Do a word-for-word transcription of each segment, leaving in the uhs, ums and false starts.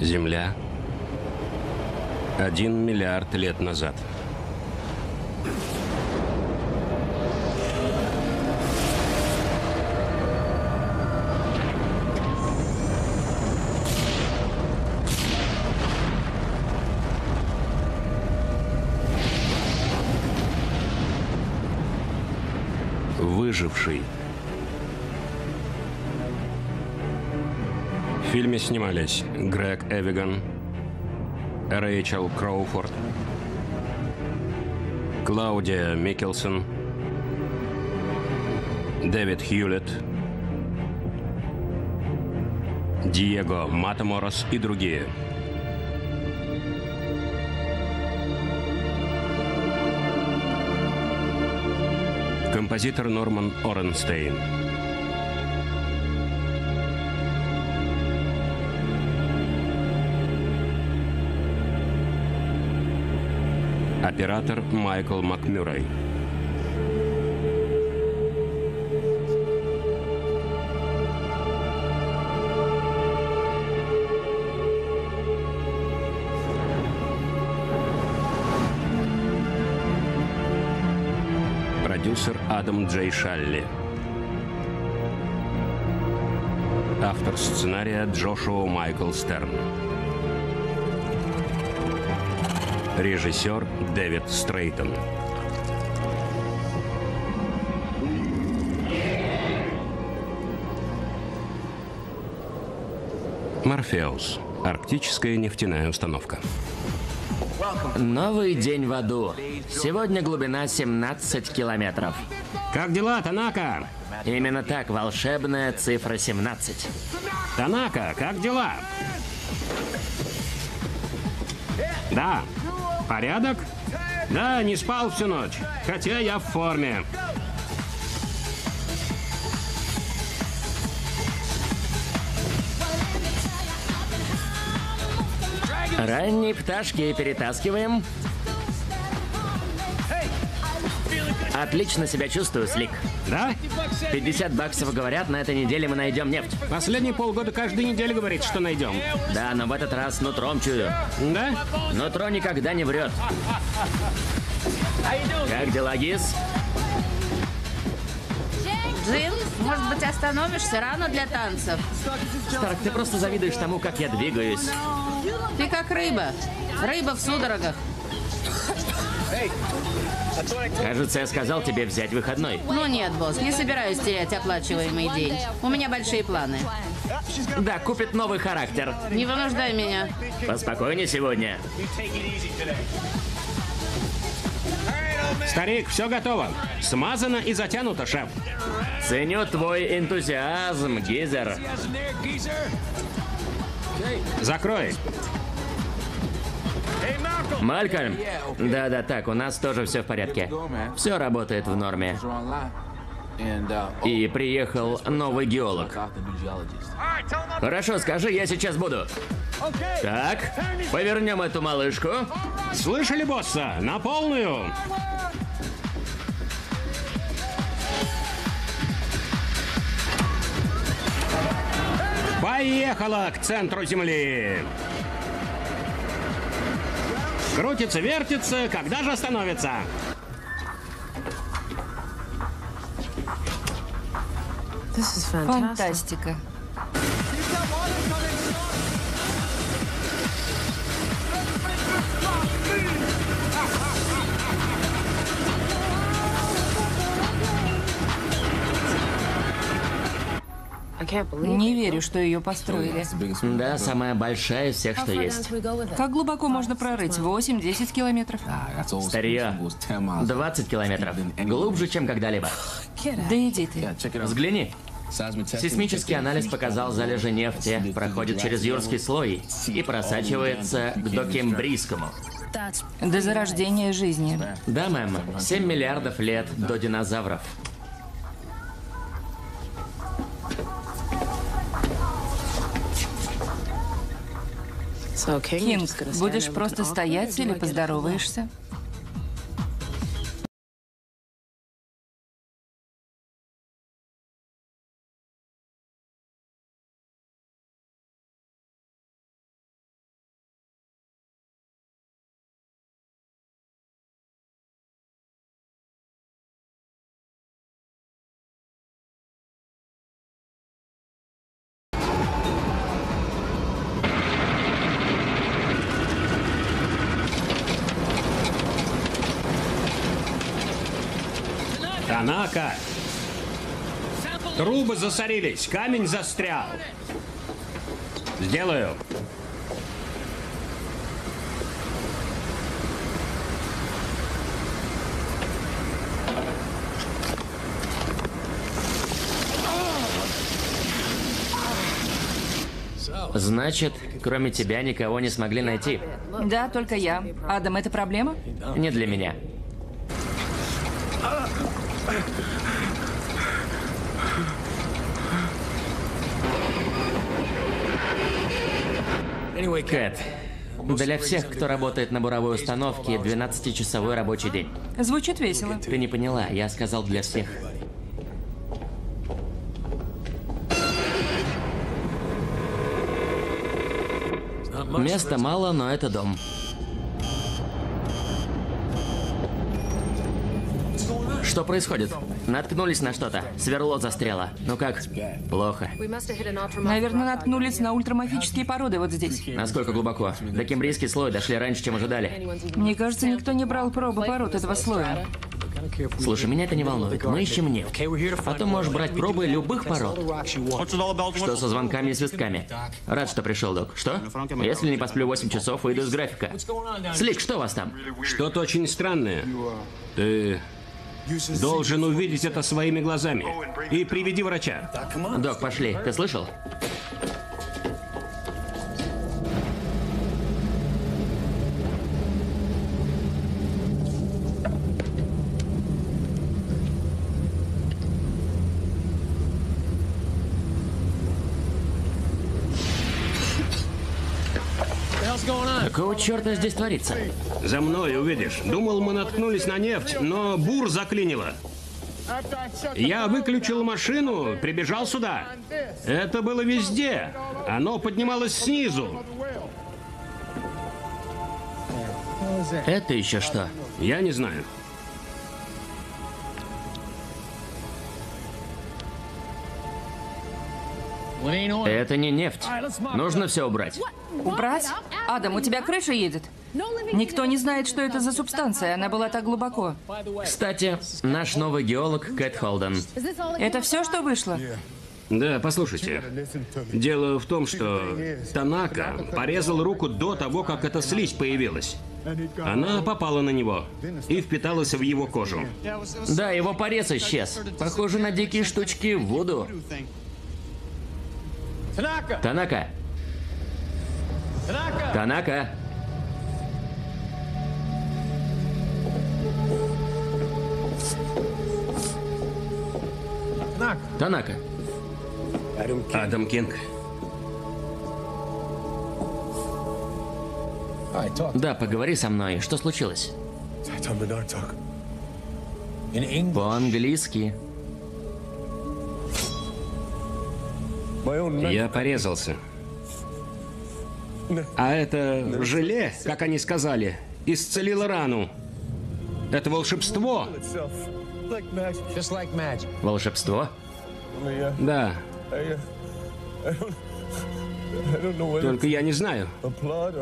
Земля один миллиард лет назад. Выживший. В фильме снимались Грег Эвиган, Рэйчел Кроуфорд, Клаудия Микелсон, Дэвид Хьюлет, Диего Матаморос и другие. Композитор Норман Оренстейн. Оператор Майкл Макмюррей. Продюсер Адам Джей Шалли. Автор сценария Джошуа Майкл Стерн. Режиссер Дэвид Стрейтон. Морфеус. Арктическая нефтяная установка. Новый день в аду. Сегодня глубина семнадцать километров. Как дела, Танака? Именно так, волшебная цифра семнадцать. Танака, как дела? Да. Порядок? Да, не спал всю ночь, хотя я в форме. Ранние пташки перетаскиваем. Отлично себя чувствую, Слик. Да? пятьдесят баксов, говорят, на этой неделе мы найдем нефть. Последние полгода каждой недели говорит, что найдем. Да, но в этот раз нутром чую. Да? Нутро никогда не врет. Как дела, Гиз? Джен, может быть, остановишься рано для танцев? Старк, ты просто завидуешь тому, как я двигаюсь. Ты как рыба. Рыба в судорогах. Кажется, я сказал тебе взять выходной. Ну нет, босс, не собираюсь терять оплачиваемый день. У меня большие планы. Да, купит новый характер. Не вынуждай меня. Поспокойнее сегодня. Старик, все готово. Смазано и затянуто, шеф. Ценю твой энтузиазм, Гизер. Закрой. Малькольм? Да-да, так, у нас тоже все в порядке. Все работает в норме. И приехал новый геолог. Хорошо, скажи, я сейчас буду. Так, повернем эту малышку. Слышали, босса? На полную. Поехала к центру Земли. Крутится, вертится, когда же остановится? Фантастика. Не верю, что ее построили. Да, самая большая из всех, что есть. Как глубоко можно прорыть? восемь-десять километров? Старье. двадцать километров. Глубже, чем когда-либо. Да иди ты. Взгляни. Сейсмический анализ показал, залежи нефти проходит через юрский слой и просачивается к докембрийскому. До зарождения жизни. Да, мэм. семь миллиардов лет до динозавров. Кинг, будешь просто стоять или поздороваешься? Танака. Трубы засорились, камень застрял. Сделаю. Значит, кроме тебя никого не смогли найти? Да, только я. Адам, это проблема? Не для меня. Кэт, для всех, кто работает на буровой установке, двенадцатичасовой рабочий день. Звучит весело. Ты не поняла, я сказал для всех. Места мало, но это дом. Что происходит? Наткнулись на что-то. Сверло застряло. Ну как? Плохо. Наверное, наткнулись на ультрамафические породы вот здесь. Насколько глубоко? До кембрийский слой дошли раньше, чем ожидали. Мне кажется, никто не брал пробы пород этого слоя. Слушай, меня это не волнует. Мы ищем нефть. Потом можешь брать пробы любых пород. Что со звонками и свистками? Рад, что пришел, док. Что? Если не посплю восемь часов, выйду из графика. Слик, что у вас там? Что-то очень странное. Ты должен увидеть это своими глазами. И приведи врача. Док, пошли. Ты слышал? Какого черта здесь творится? За мной, увидишь. Думал, мы наткнулись на нефть, но бур заклинило. Я выключил машину, прибежал сюда. Это было везде. Оно поднималось снизу. Это еще что? Я не знаю. Это не нефть. Нужно все убрать. Убрать? Адам, у тебя крыша едет. Никто не знает, что это за субстанция. Она была так глубоко. Кстати, наш новый геолог Кэт Холден. Это все, что вышло? Да, послушайте. Дело в том, что Танака порезал руку до того, как эта слизь появилась. Она попала на него и впиталась в его кожу. Да, его порез исчез. Похоже на дикие штучки в воду. Танака! Танака! Танака! Адам Кинг. Да, поговори со мной. Что случилось? По-английски. Я порезался. А это желе, как они сказали, исцелило рану. Это волшебство. Волшебство? Да. Только я не знаю.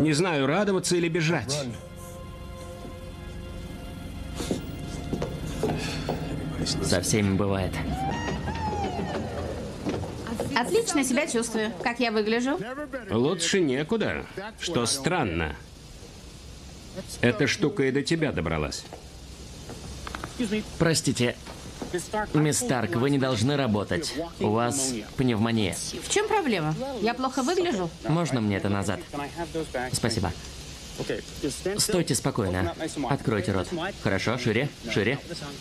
Не знаю, радоваться или бежать. Со всеми бывает. Отлично себя чувствую. Как я выгляжу? Лучше некуда, что странно. Эта штука и до тебя добралась. Простите, мисс Старк, вы не должны работать. У вас пневмония. В чем проблема? Я плохо выгляжу? Можно мне это назад? Спасибо. Стойте спокойно. Откройте рот. Хорошо, шире, шире.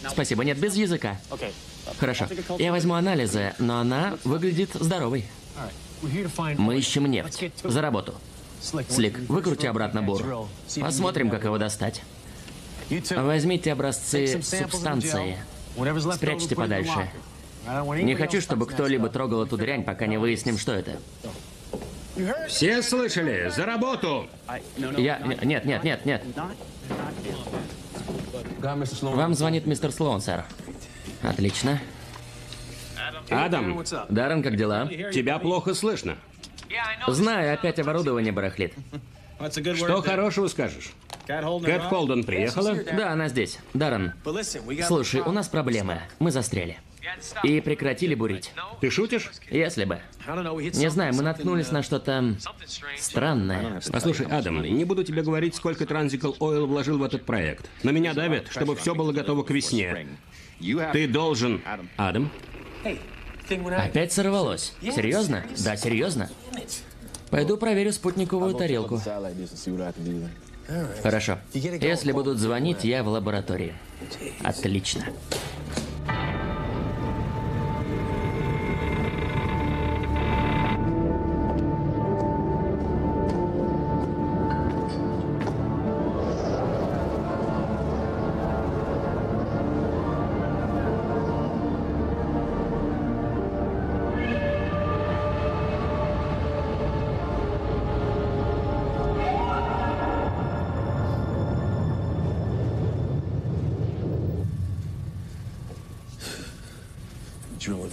Спасибо, нет, без языка. Хорошо. Я возьму анализы, но она выглядит здоровой. Мы ищем нефть. За работу. Слик, выкрути обратно бур. Посмотрим, как его достать. Возьмите образцы субстанции. Спрячьте подальше. Не хочу, чтобы кто-либо трогал эту дрянь, пока не выясним, что это. Все слышали? За работу! Я... Нет, нет, нет, нет. Вам звонит мистер Слоун, сэр. Отлично. Адам. Даррен, как дела? Тебя плохо слышно. Знаю, опять оборудование барахлит. Что хорошего скажешь? Кэт Холден приехала? Да, она здесь. Даррен, слушай, у нас проблемы. Мы застряли. И прекратили бурить. Ты шутишь? Если бы. Не знаю, мы наткнулись на что-то странное. Послушай, Адам, не буду тебе говорить, сколько Транзикол Ойл вложил в этот проект. На меня давят, чтобы все было готово к весне. Ты должен... Адам? Опять сорвалось. Серьезно? Да, серьезно. Пойду проверю спутниковую тарелку. Хорошо. Если будут звонить, я в лаборатории. Отлично.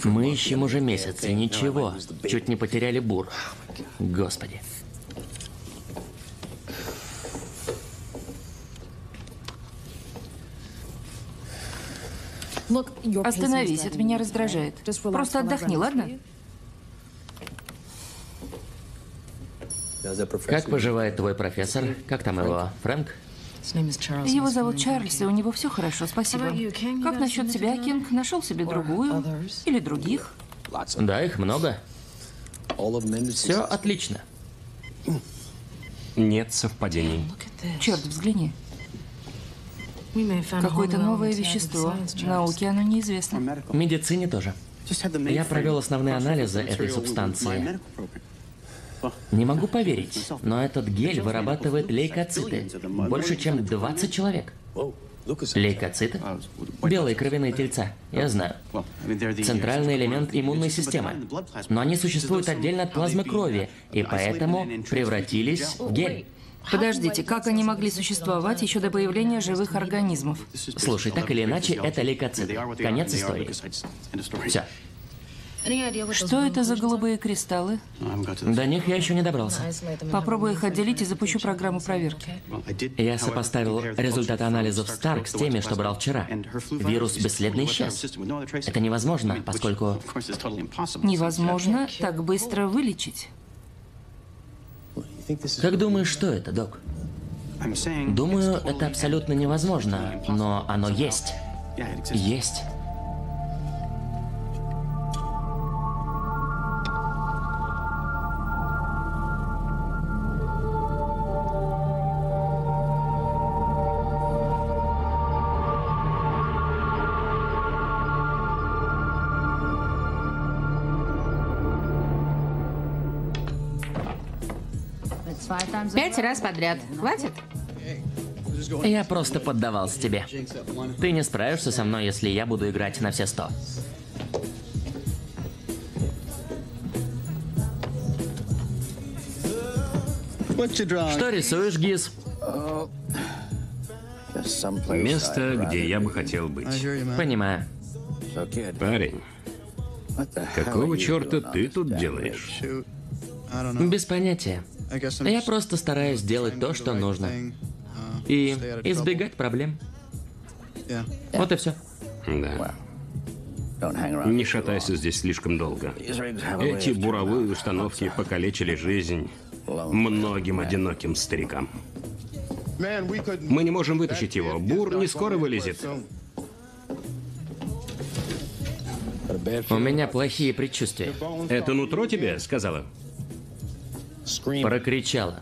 Мы ищем уже месяц, и ничего. Чуть не потеряли бур. Господи. Остановись, это меня раздражает. Просто отдохни, ладно? Как поживает твой профессор? Как там его? Фрэнк? Его зовут Чарльз, и у него все хорошо, спасибо. Как насчет тебя, Кинг? Нашел себе другую? Или других? Да, их много. Все отлично. Нет совпадений. Черт, взгляни. Какое-то новое вещество. Науке оно неизвестно. Медицине тоже. Я провел основные анализы этой субстанции. Не могу поверить, но этот гель вырабатывает лейкоциты. Больше, чем двадцать человек. Лейкоциты? Белые кровяные тельца, я знаю. Центральный элемент иммунной системы. Но они существуют отдельно от плазмы крови, и поэтому превратились в гель. Подождите, как они могли существовать еще до появления живых организмов? Слушай, так или иначе, это лейкоциты. Конец истории. Все. Что это за голубые кристаллы? До них я еще не добрался. Попробую их отделить и запущу программу проверки. Я сопоставил результаты анализов Старк с теми, что брал вчера. Вирус бесследно исчез. Это невозможно, поскольку... Невозможно так быстро вылечить. Как думаешь, что это, док? Думаю, это абсолютно невозможно, но оно есть. Есть. Пять раз подряд. Хватит? Я просто поддавался тебе. Ты не справишься со мной, если я буду играть на все сто. Что рисуешь, Гиз? Место, где я бы хотел быть. Понимаю. Парень, какого черта ты тут делаешь? Без понятия. Я просто стараюсь делать то, что нужно. И избегать проблем. Вот и все. Да. Не шатайся здесь слишком долго. Эти буровые установки покалечили жизнь многим одиноким старикам. Мы не можем вытащить его. Бур не скоро вылезет. У меня плохие предчувствия. Это нутро тебе сказала? Прокричала.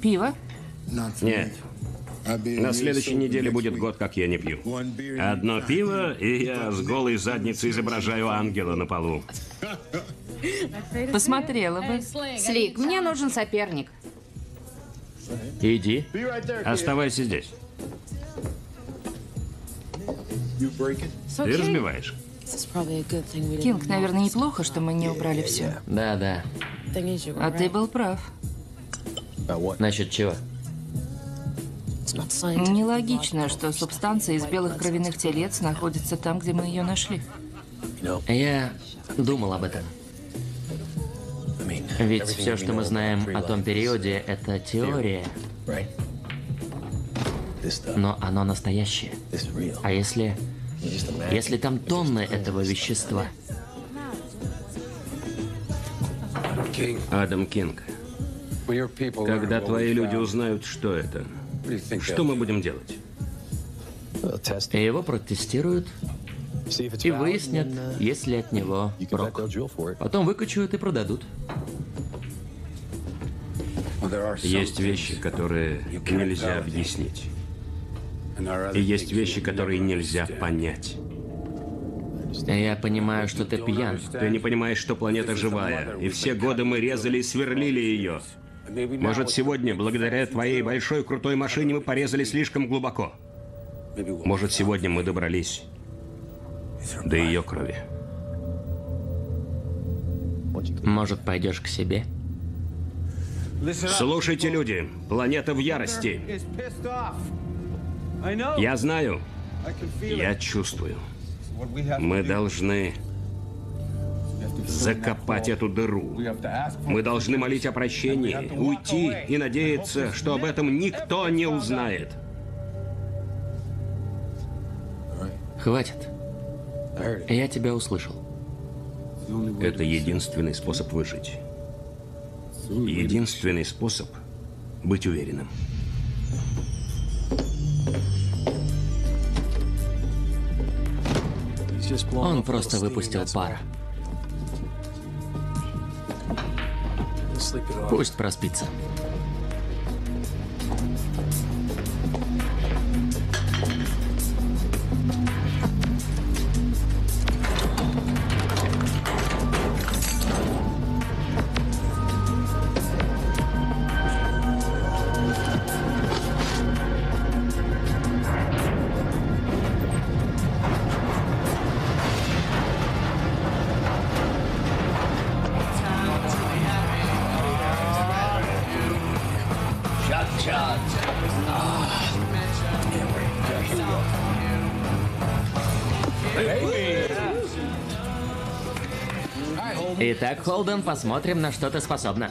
Пиво? Нет. На следующей неделе будет год, как я не пью. Одно пиво, и я с голой задницей изображаю ангела на полу. Посмотрела бы. Слик, мне нужен соперник. Иди. Оставайся здесь. Ты разбиваешь. Кинг, наверное, неплохо, что мы не убрали все. Да, да. А ты был прав. Насчет чего? Нелогично, что субстанция из белых кровяных телец находится там, где мы ее нашли. Я думал об этом. Ведь все, что мы знаем о том периоде, это теория. но оно настоящее. А если... если там тонны этого вещества? Адам, Кинг, когда твои люди узнают, что это, что мы будем делать? Его протестируют и выяснят, есть ли от него прок. Потом выкачают и продадут. Есть вещи, которые нельзя объяснить. И есть вещи, которые нельзя понять. Я понимаю, что ты пьян. Ты не понимаешь, что планета живая. И все годы мы резали и сверлили ее. Может, сегодня, благодаря твоей большой крутой машине, мы порезали слишком глубоко. Может, сегодня мы добрались до ее крови. Может, пойдешь к себе? Слушайте, люди, планета в ярости. Я знаю, я чувствую. Мы должны закопать эту дыру. Мы должны молить о прощении, уйти и надеяться, что об этом никто не узнает. Хватит. Я тебя услышал. Это единственный способ выжить. Единственный способ быть уверенным. Он просто выпустил пар. Пусть проспится. Итак, Холден, посмотрим, на что ты способна.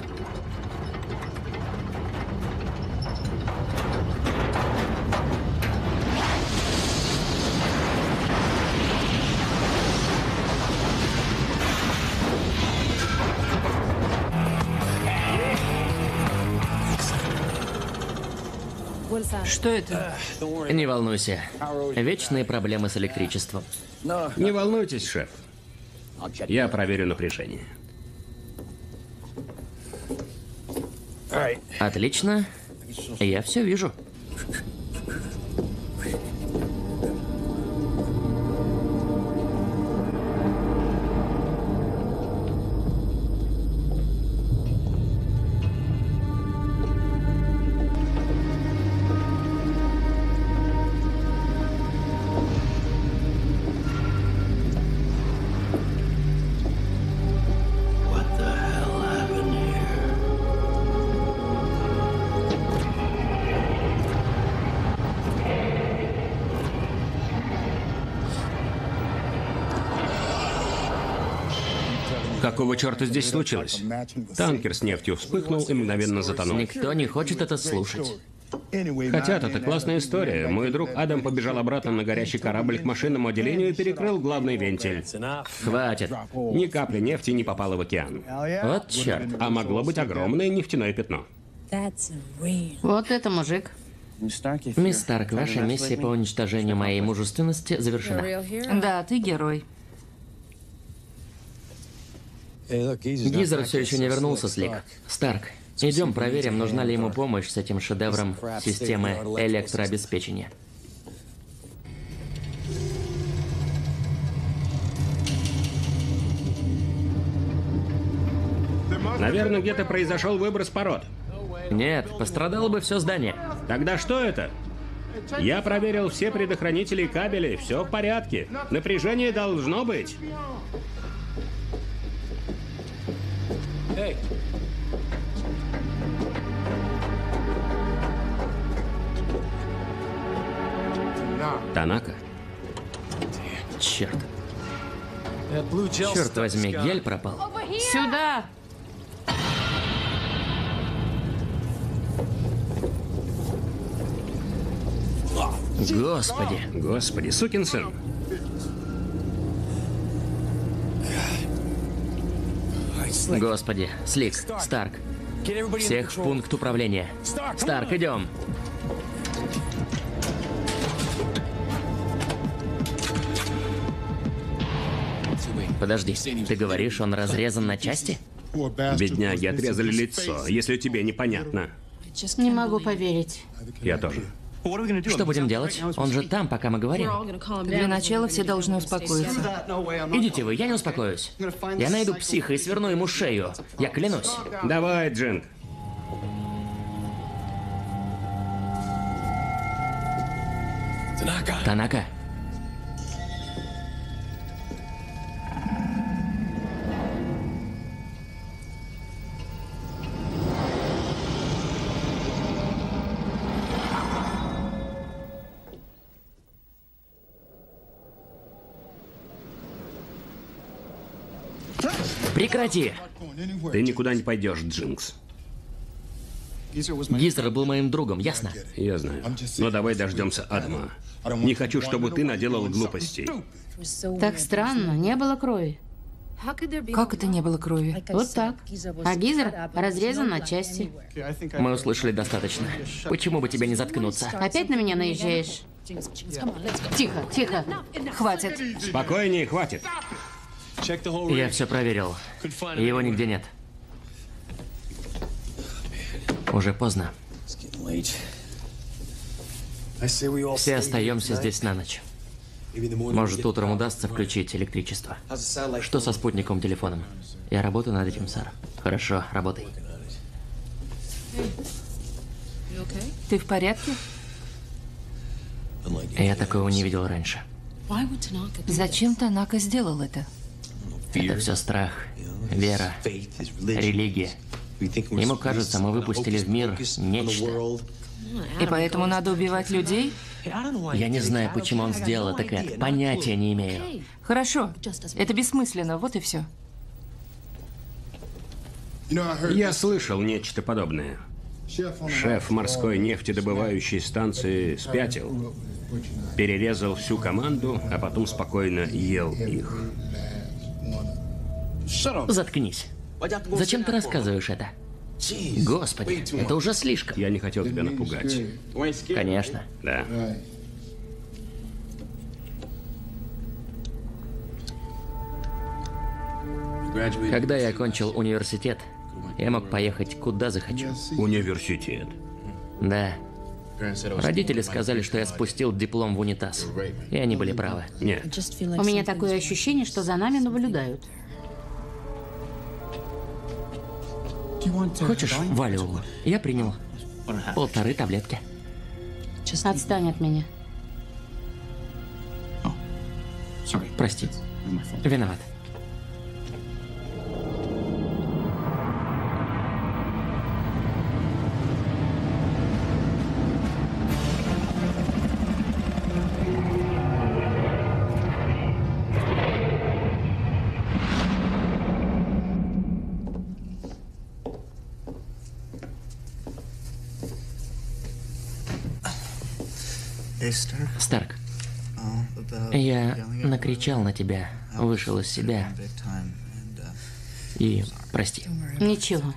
Что это? Не волнуйся. Вечные проблемы с электричеством. Не волнуйтесь, шеф. Я проверю напряжение. Отлично. Я все вижу. Какого черта здесь случилось? Танкер с нефтью вспыхнул и мгновенно затонул. Никто не хочет это слушать. Хотят, это классная история. Мой друг Адам побежал обратно на горящий корабль к машинному отделению и перекрыл главный вентиль. Хватит. Ни капли нефти не попало в океан. Вот черт. А могло быть огромное нефтяное пятно. Вот это мужик. Мисс Старк, ваша миссия по уничтожению моей мужественности завершена. Да, ты герой. Гизер все еще не вернулся, Слик. Старк, идем проверим, нужна ли ему помощь с этим шедевром системы электрообеспечения. Наверное, где-то произошел выброс пород. Нет, пострадало бы все здание. Тогда что это? Я проверил все предохранители и кабели, все в порядке. Напряжение должно быть. Танака? Черт. Черт возьми, гель пропал. Сюда! Господи, господи, сукин сын. Господи, Слик, Старк, всех в пункт управления. Старк, идем. Подожди, ты говоришь, он разрезан на части? Бедняги, отрезали лицо, если тебе непонятно. Не могу поверить. Я тоже. Что будем делать? Он же там, пока мы говорим. Для начала все должны успокоиться. Идите вы, я не успокоюсь. Я найду психа и сверну ему шею. Я клянусь. Давай, Джен. Танака. Прекрати! Ты никуда не пойдешь, Дженкс. Гизер был моим другом, ясно? Я знаю. Но давай дождемся Адама. Не хочу, чтобы ты наделал глупостей. Так странно, не было крови. Как это не было крови? Вот так. А Гизер разрезан на части. Мы услышали достаточно. Почему бы тебе не заткнуться? Опять на меня наезжаешь? Тихо, тихо. Хватит. Спокойнее, хватит. Я все проверил. Его нигде нет. Уже поздно. Все остаемся здесь на ночь. Может, утром удастся включить электричество. Что со спутниковым телефоном? Я работаю над этим, сэр. Хорошо, работай. Ты в порядке? Я такого не видел раньше. Зачем Танака сделал это? Это все страх, вера, религия. Ему кажется, мы выпустили в мир нечто. И поэтому надо убивать людей? Я не знаю, почему он сделал это, Кэт. Понятия не имею. Хорошо. Это бессмысленно. Вот и все. Я слышал нечто подобное. Шеф морской нефтедобывающей станции спятил, перерезал всю команду, а потом спокойно ел их. Заткнись. Зачем ты рассказываешь это? Господи, это уже слишком. Я не хотел тебя напугать. Конечно. Да. Когда я окончил университет, я мог поехать куда захочу. Университет? Да. Родители сказали, что я спустил диплом в унитаз. И они были правы. Нет. У меня такое ощущение, что за нами наблюдают. Хочешь валиум? Я принял полторы таблетки. Отстань от меня. Прости. Виноват. Старк, я накричал на тебя, вышел из себя. И прости. Ничего.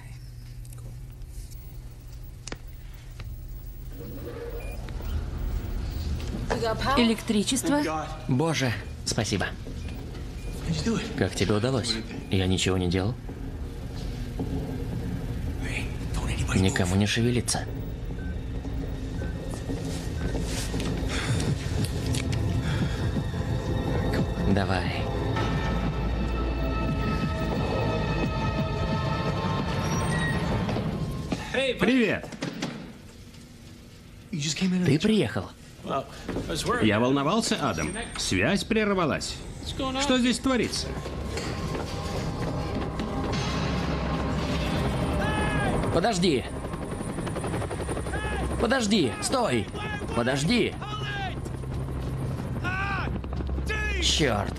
Электричество? Боже, спасибо. Как тебе удалось? Я ничего не делал. Никому не шевелиться. Давай. Привет. Ты приехал. Я волновался, Адам. Связь прервалась. Что здесь творится? Подожди. Подожди. Стой. Подожди. Черт.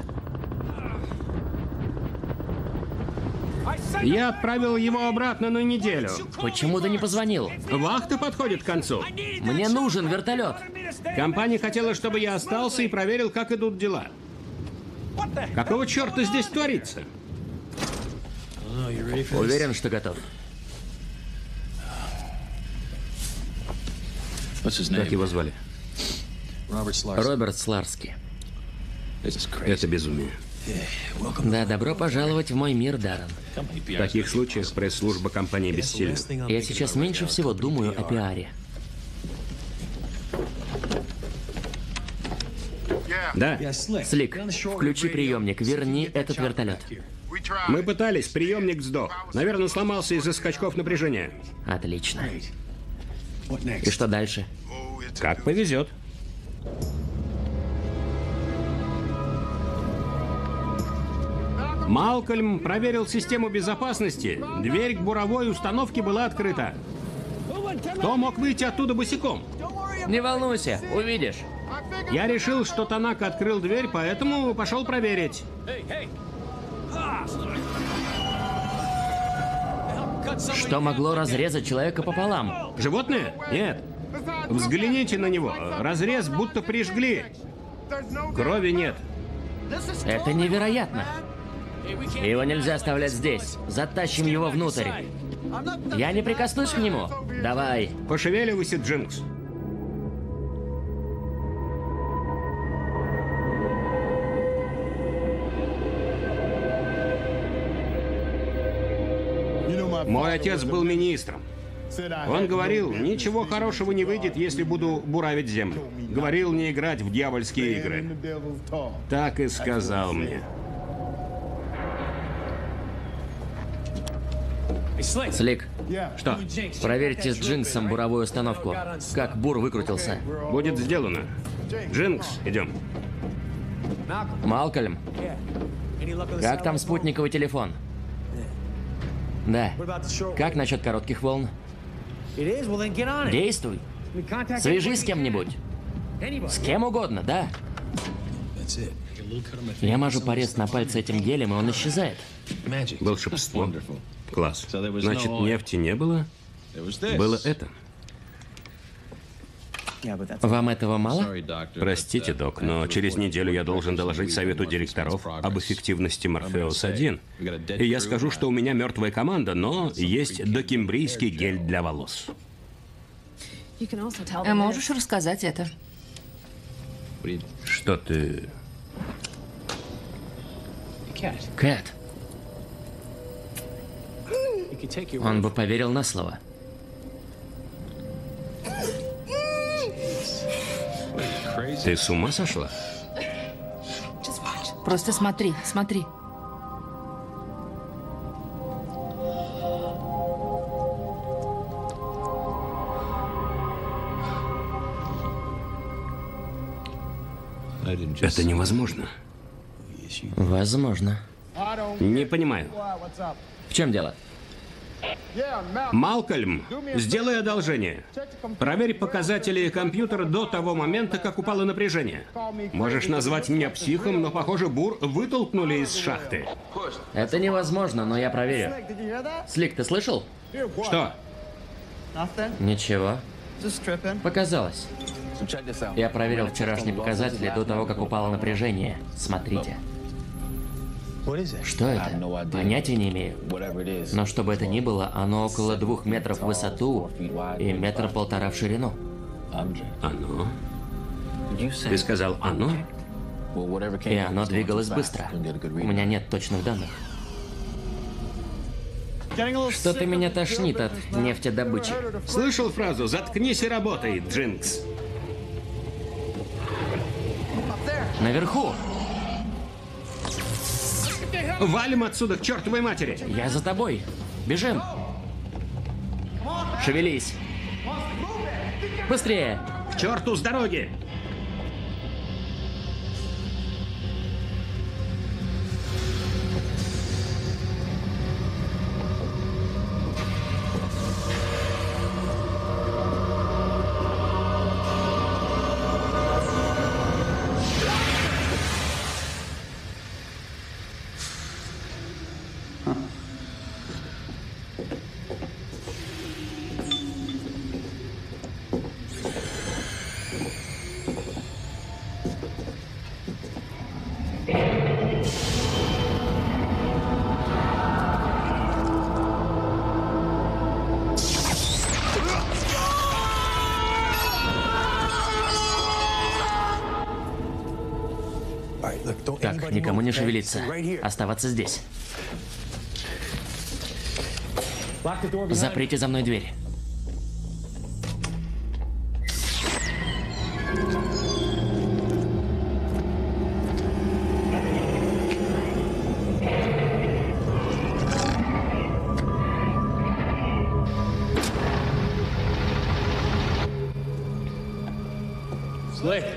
Я отправил его обратно на неделю. Почему ты не позвонил? Вахта подходит к концу. Мне нужен вертолет. Компания хотела, чтобы я остался и проверил, как идут дела. Какого черта здесь творится? Уверен, что готов. Как его звали? Роберт Сларский. Это безумие. Да, добро пожаловать в мой мир, Даррен. В таких случаях пресс-служба компании бессильна. Я сейчас меньше всего думаю о пиаре. Да, Слик, включи приемник, верни этот вертолет. Мы пытались, приемник сдох. Наверное, сломался из-за скачков напряжения. Отлично. И что дальше? Как повезет. Малькольм проверил систему безопасности. Дверь к буровой установке была открыта. Кто мог выйти оттуда босиком? Не волнуйся, увидишь. Я решил, что Танака открыл дверь, поэтому пошел проверить. Что могло разрезать человека пополам? Животное? Нет. Взгляните на него. Разрез будто прижгли. Крови нет. Это невероятно. Его нельзя оставлять здесь. Затащим его внутрь. Я не прикоснусь к нему. Давай. Пошевеливайся, Дженкс. Мой отец был министром. Он говорил, ничего хорошего не выйдет, если буду буравить землю. Говорил не играть в дьявольские игры. Так и сказал мне. Слик, что? Проверьте с Джинксом буровую установку. Как бур выкрутился. Будет сделано. Джинкс, идем. Малькольм, как там спутниковый телефон? Да. Как насчет коротких волн? Действуй. Свяжись с кем-нибудь. С кем угодно, да. Я мажу порез на пальце этим гелем, и он исчезает. Волшебство. Класс. Значит, нефти не было? Было это. Вам этого мало? Простите, док, но через неделю я должен доложить совету директоров об эффективности Морфеус один. И я скажу, что у меня мертвая команда, но есть докембрийский гель для волос. А можешь рассказать это? Что ты... Кэт. Он бы поверил на слово. Ты с ума сошла? Просто смотри, смотри. Это невозможно. Возможно. Не понимаю. В чем дело? Малькольм, сделай одолжение. Проверь показатели компьютера до того момента, как упало напряжение. Можешь назвать меня психом, но, похоже, бур вытолкнули из шахты. Это невозможно, но я проверю. Слик, ты слышал? Что? Ничего. Показалось. Я проверил вчерашние показатели до того, как упало напряжение. Смотрите. Что это? Понятия не имею. Но что бы это ни было, оно около двух метров в высоту и метра полтора в ширину. Оно? Ты сказал «оно»? И оно двигалось быстро. У меня нет точных данных. Что-то меня тошнит от нефтедобычи. Слышал фразу «заткнись и работай, Джинкс»? Наверху! Валим отсюда, к чертовой матери! Я за тобой. Бежим. Шевелись. Быстрее. К черту с дороги. наверх, никому не шевелиться. Оставаться здесь. Заприте за мной дверь.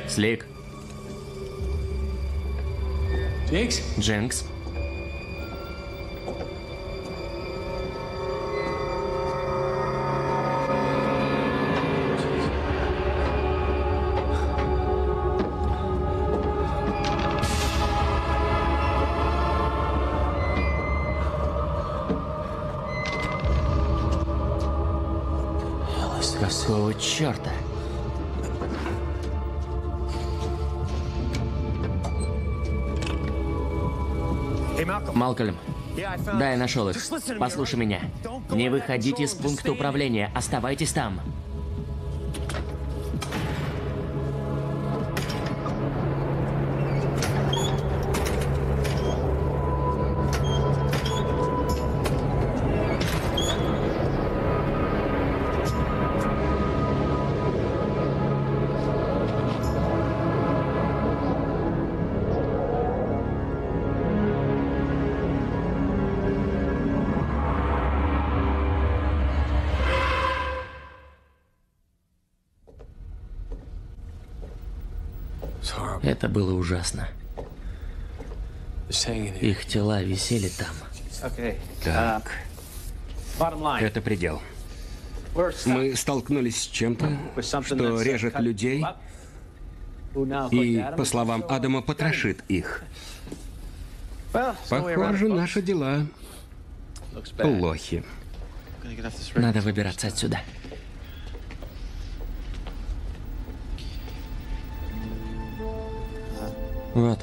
Слик. Дженкс. Какого черта? Малькольм, да, я нашел их. Послушай меня. Не выходите из пункта управления, оставайтесь там. Это было ужасно. Их тела висели там. Так. Это предел. Мы столкнулись с чем-то, что режет людей и, по словам Адама, потрошит их. Похоже, наши дела плохи. Надо выбираться отсюда. Вот.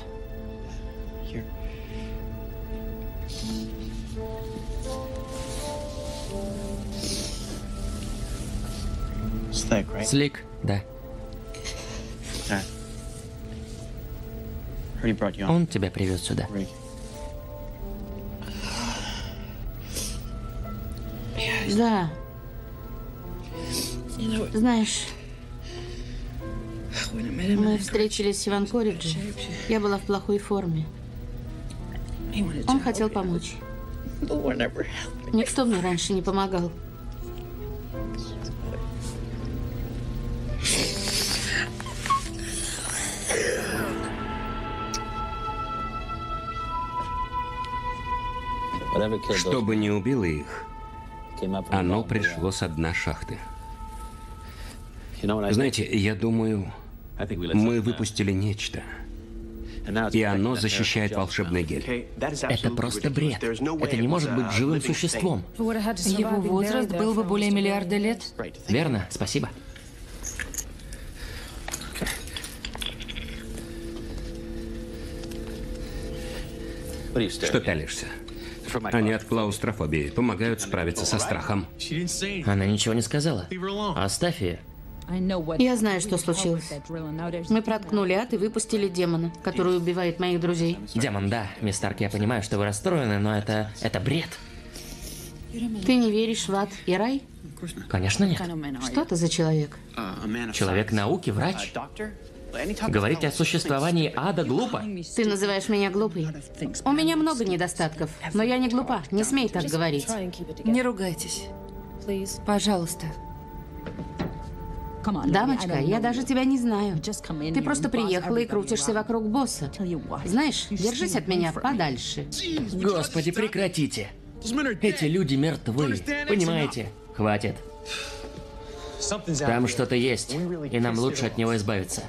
Слик, да. Он тебя привез сюда. Да. Знаешь... Мы встретились с Иван Кориджи. Я была в плохой форме. Он хотел помочь. Никто мне раньше не помогал. Что бы ни убило их, оно пришло со дна шахты. Знаете, я думаю... Мы выпустили нечто, и оно защищает волшебный гель. Это просто бред. Это не может быть живым существом. Его возраст был бы более миллиарда лет. Верно, спасибо. Что пялишься? Они от клаустрофобии помогают справиться со страхом. Она ничего не сказала. Оставь ее. Я знаю, что случилось. Мы проткнули ад и выпустили демона, который убивает моих друзей. Демон, да. Мисс Старк, я понимаю, что вы расстроены, но это... это бред. Ты не веришь в ад и рай? Конечно нет. Что ты за человек? Человек науки, врач. Говорить о существовании ада глупо. Ты называешь меня глупой. У меня много недостатков, но я не глупа. Не смей так говорить. Не ругайтесь. Пожалуйста. Дамочка, я даже тебя не знаю. Ты просто приехала и крутишься вокруг босса. Знаешь, держись от меня подальше. Господи, прекратите. Эти люди мертвы, понимаете? Хватит. Там что-то есть, и нам лучше от него избавиться.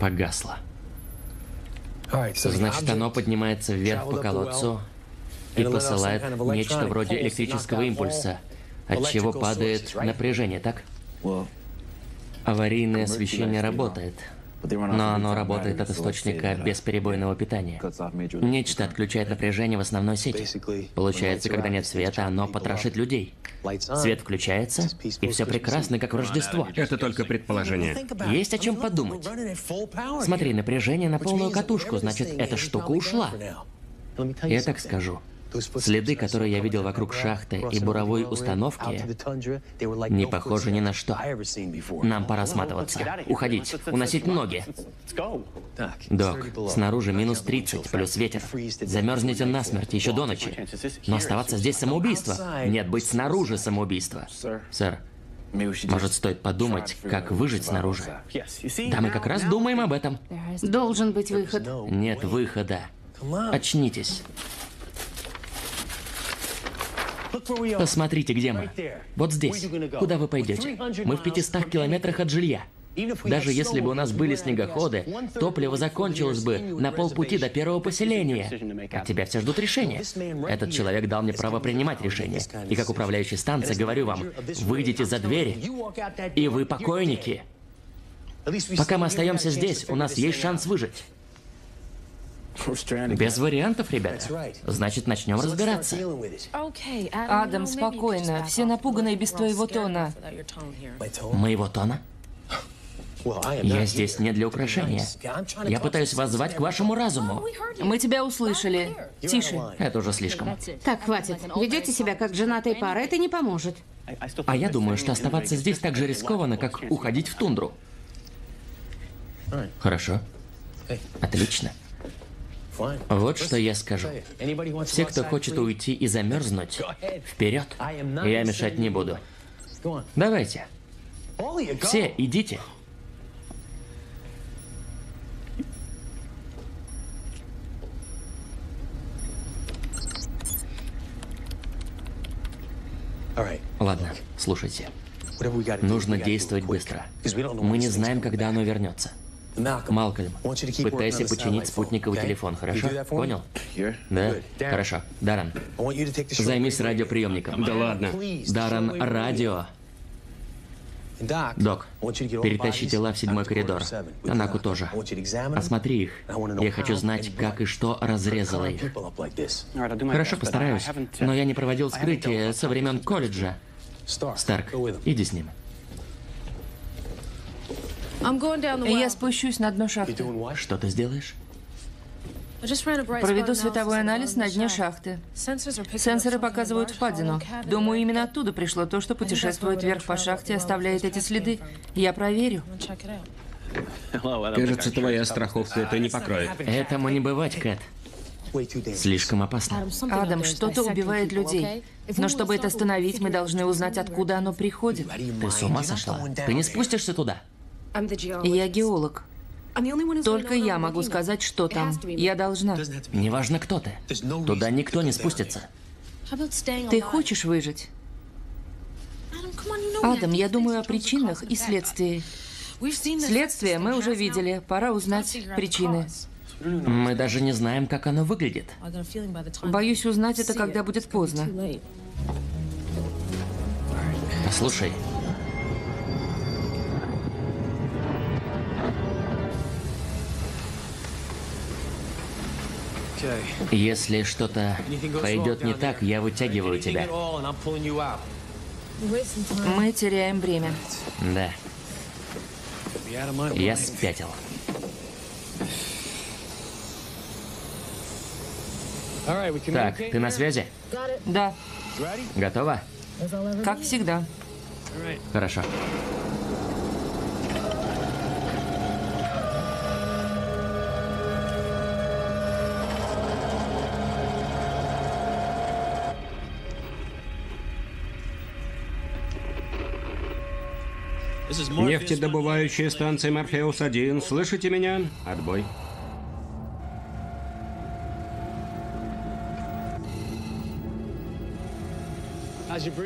Погасло. Значит, оно поднимается вверх по колодцу и посылает нечто вроде электрического импульса, от чего падает напряжение, так? Аварийное освещение работает, но оно работает от источника бесперебойного питания. Нечто отключает напряжение в основной сети. Получается, когда нет света, оно потрошит людей. Свет включается, и все прекрасно, как в Рождество. Это только предположение. Есть о чем подумать. Смотри, напряжение на полную катушку, значит, эта штука ушла. Я так скажу. Следы, которые я видел вокруг шахты и буровой установки, не похожи ни на что. Нам пора сматываться. Уходить. Уносить ноги. Док, снаружи минус тридцать, плюс ветер. Замерзнете насмерть еще до ночи. Но оставаться здесь самоубийство. Нет, быть снаружи самоубийство. Сэр, может, стоит подумать, как выжить снаружи? Да, мы как раз думаем об этом. Должен быть выход. Нет выхода. Очнитесь. Посмотрите, где мы. Вот здесь. Куда вы пойдете? Мы в пятистах километрах от жилья. Даже если бы у нас были снегоходы, топливо закончилось бы на полпути до первого поселения. От тебя все ждут решения. Этот человек дал мне право принимать решения. И как управляющий станцией говорю вам, выйдите за двери, и вы покойники. Пока мы остаемся здесь, у нас есть шанс выжить. Без вариантов, ребята. Значит, начнем разбираться. Адам, спокойно. Все напуганы и без твоего тона. Моего тона? Я здесь не для украшения. Я пытаюсь вас звать к вашему разуму. Мы тебя услышали. Тише. Это уже слишком. Так, хватит. Ведете себя как женатая пара, это не поможет. А я думаю, что оставаться здесь так же рискованно, как уходить в тундру. Хорошо. Отлично. Вот что я скажу. Все, кто хочет уйти и замерзнуть, вперед. Я мешать не буду. Давайте. Все, идите. Ладно, слушайте. Нужно действовать быстро. Мы не знаем, когда оно вернется. Малкольм, пытайся починить спутниковый телефон, хорошо? Понял? Да? Хорошо. Даррен, займись радиоприемником. Да ладно. Даррен, радио. Док, перетащи тела в седьмой коридор. Танаку тоже. Осмотри их. Я хочу знать, как и что разрезало их. Хорошо, постараюсь. Но я не проводил вскрытие со времен колледжа. Старк, иди с ним. Я спущусь на дно шахты. Что ты сделаешь? Проведу световой анализ на дне шахты. Сенсоры показывают впадину. Думаю, именно оттуда пришло то, что путешествует вверх по шахте и оставляет эти следы. Я проверю. Кажется, твоя страховка это не покроет. Этому не бывать, Кэт. Слишком опасно. Адам, что-то убивает людей. Но чтобы это остановить, мы должны узнать, откуда оно приходит. Ты с ума сошла? Ты не спустишься туда? Я геолог. Только я могу сказать, что там. Я должна. Неважно, кто ты. Туда никто не спустится. Ты хочешь выжить? Адам, я думаю о причинах и следствии. Следствие мы уже видели. Пора узнать причины. Мы даже не знаем, как оно выглядит. Боюсь узнать это, когда будет поздно. Послушай. Если что-то пойдет не так, я вытягиваю тебя. Мы теряем время. Да. Я спятил. Так, ты на связи? Да. Готова? Как всегда. Хорошо. Нефтедобывающая станция Морфеус один. Слышите меня? Отбой.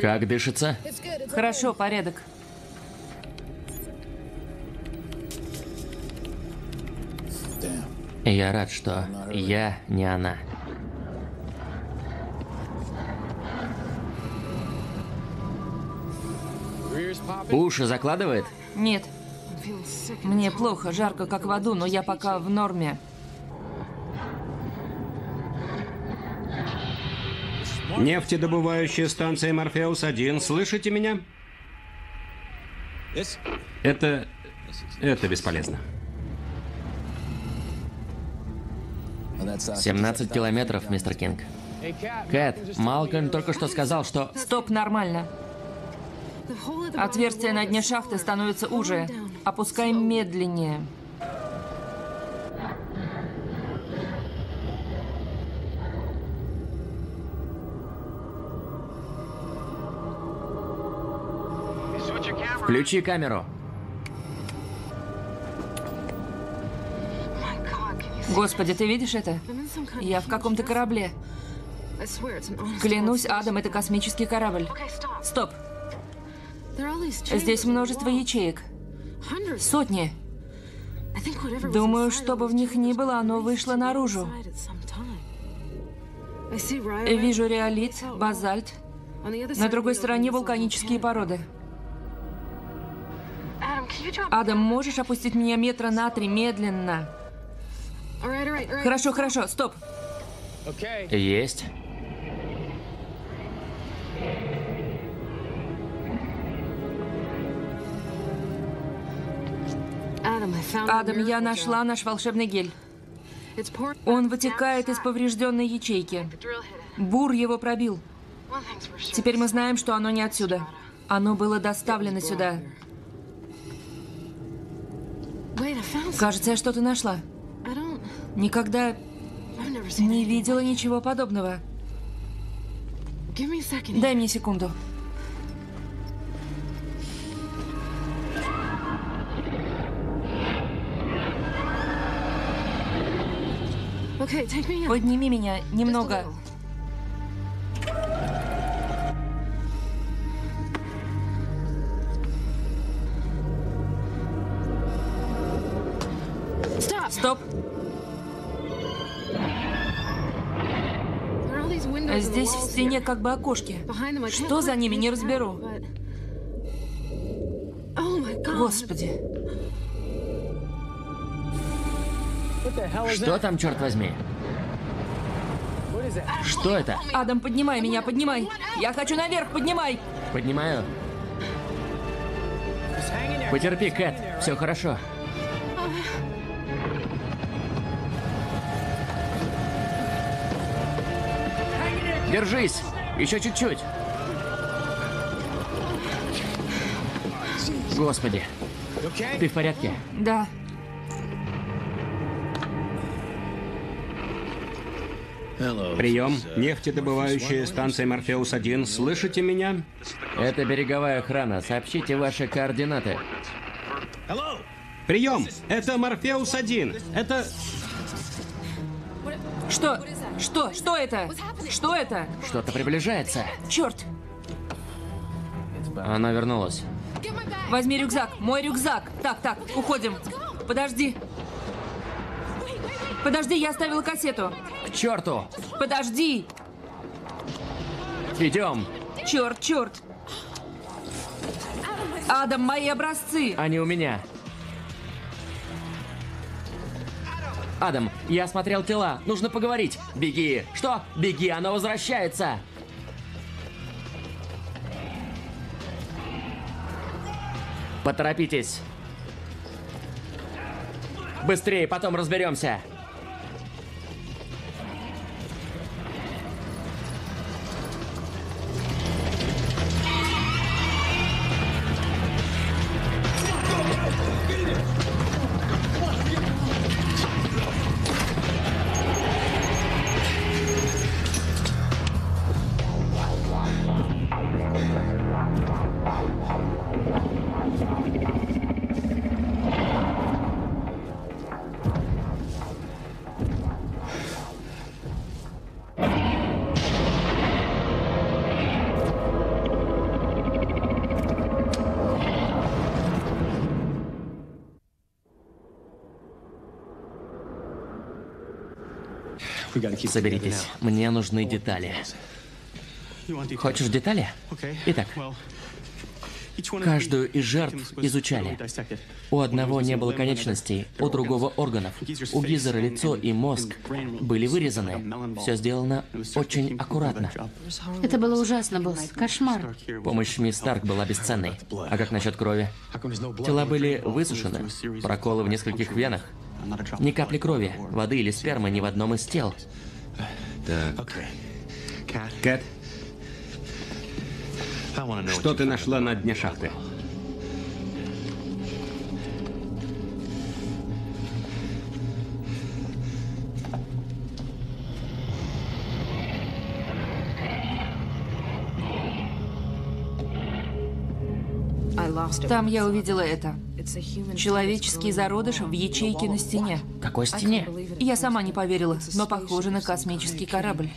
Как дышится? Хорошо, порядок. Я рад, что я не она. Уши закладывает? Нет. Мне плохо, жарко, как в аду, но я пока в норме. Нефтедобывающая станция Морфеус один, слышите меня? Это... это бесполезно. семнадцать километров, мистер Кинг. Кэт, Малкольм только что сказал, что... Стоп, нормально. Отверстие на дне шахты становится уже. Опускай медленнее. Включи камеру. Господи, ты видишь это? Я в каком-то корабле. Клянусь, Адам, это космический корабль. Стоп. Здесь множество ячеек. Сотни. Думаю, что бы в них ни было, оно вышло наружу. Вижу рhyolит, базальт. На другой стороне вулканические породы. Адам, можешь опустить меня метра на три медленно? Хорошо, хорошо, стоп. Есть. Адам, я нашла наш волшебный гель. Он вытекает из поврежденной ячейки. Бур его пробил. Теперь мы знаем, что оно не отсюда. Оно было доставлено сюда. Кажется, я что-то нашла. Никогда не видела ничего подобного. Дай мне секунду. Подними меня немного. Стоп. Здесь в стене как бы окошки. Что за ними, не разберу. Господи. Что там, черт возьми? Что это? Адам, поднимай меня, поднимай. Я хочу наверх, поднимай. Поднимаю. Потерпи, Кэт, все хорошо. Держись! Еще чуть-чуть! Господи! Ты в порядке? Да. Прием. Нефтедобывающая станция Морфеус один. Слышите меня? Это береговая охрана. Сообщите ваши координаты. Прием! Это Морфеус один. Это... Что? Что? Что это? Что это? Что-то приближается. Черт! Она вернулась. Возьми рюкзак. Мой рюкзак. Так, так, уходим. Подожди. Подожди, я оставила кассету. К черту! Подожди! Идем. Черт, черт. Адам, мои образцы. Они у меня. Адам, я осмотрел тела. Нужно поговорить. Беги. Что? Беги, она возвращается. Поторопитесь. Быстрее, потом разберемся. Соберитесь. Мне нужны детали. Хочешь детали? Итак, Каждую из жертв изучали. У одного не было конечностей, у другого органов. У Гизера лицо и мозг были вырезаны. Все сделано очень аккуратно. Это было ужасно, босс. Кошмар. Помощь мисс Старк была бесценной. А как насчет крови? Тела были высушены, проколы в нескольких венах. Ни капли крови, воды или спермы ни в одном из тел. Так. Кэт? Что ты нашла на дне шахты? Там я увидела это. Человеческий зародыш в ячейке на стене. Какой стене? Я сама не поверила, но похоже на космический корабль.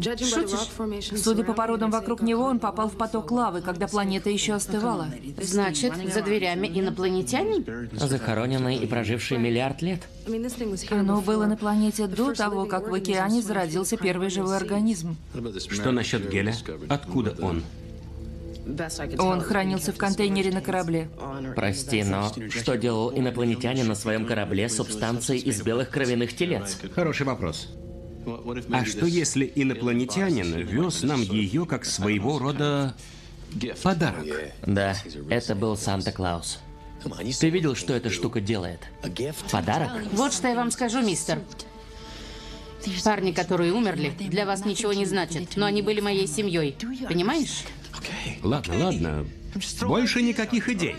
Шутишь? Судя по породам вокруг него, он попал в поток лавы, когда планета еще остывала. Значит, за дверями инопланетяне? Захороненные и прожившие миллиард лет. Оно было на планете до того, как в океане зародился первый живой организм. Что насчет геля? Откуда он? Он хранился в контейнере на корабле. Прости, но что делал инопланетянин на своем корабле с субстанцией из белых кровяных телец? Хороший вопрос. А что, если инопланетянин вез нам ее как своего рода подарок? Да, это был Санта-Клаус. Ты видел, что эта штука делает? Подарок? Вот что я вам скажу, мистер. Парни, которые умерли, для вас ничего не значат, но они были моей семьей. Понимаешь? Ладно, ладно. Больше никаких идей.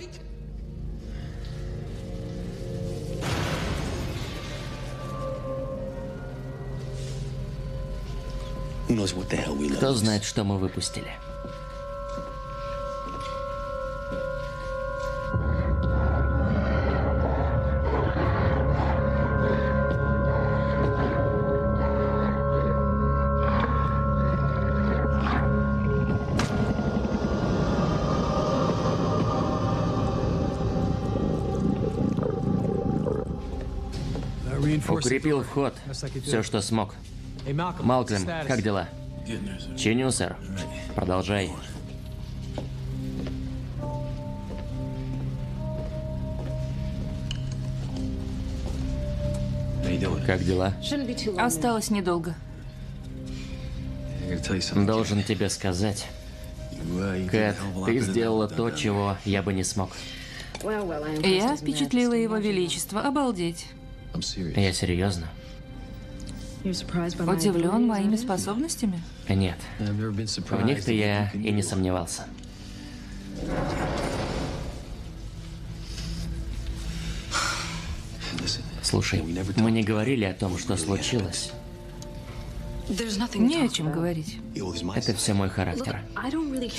Кто знает, что мы выпустили? Укрепил вход. Все, что смог. Малкольм, как дела? Чиню, сэр. Продолжай. Как дела? Осталось недолго. Должен тебе сказать, Кэт, ты сделала то, чего я бы не смог. Я впечатлила его величество. Обалдеть. Я серьезно. Удивлен моими способностями? Нет. В них-то я и не сомневался. Слушай, мы не говорили о том, что случилось. Не о чем говорить. Это все мой характер.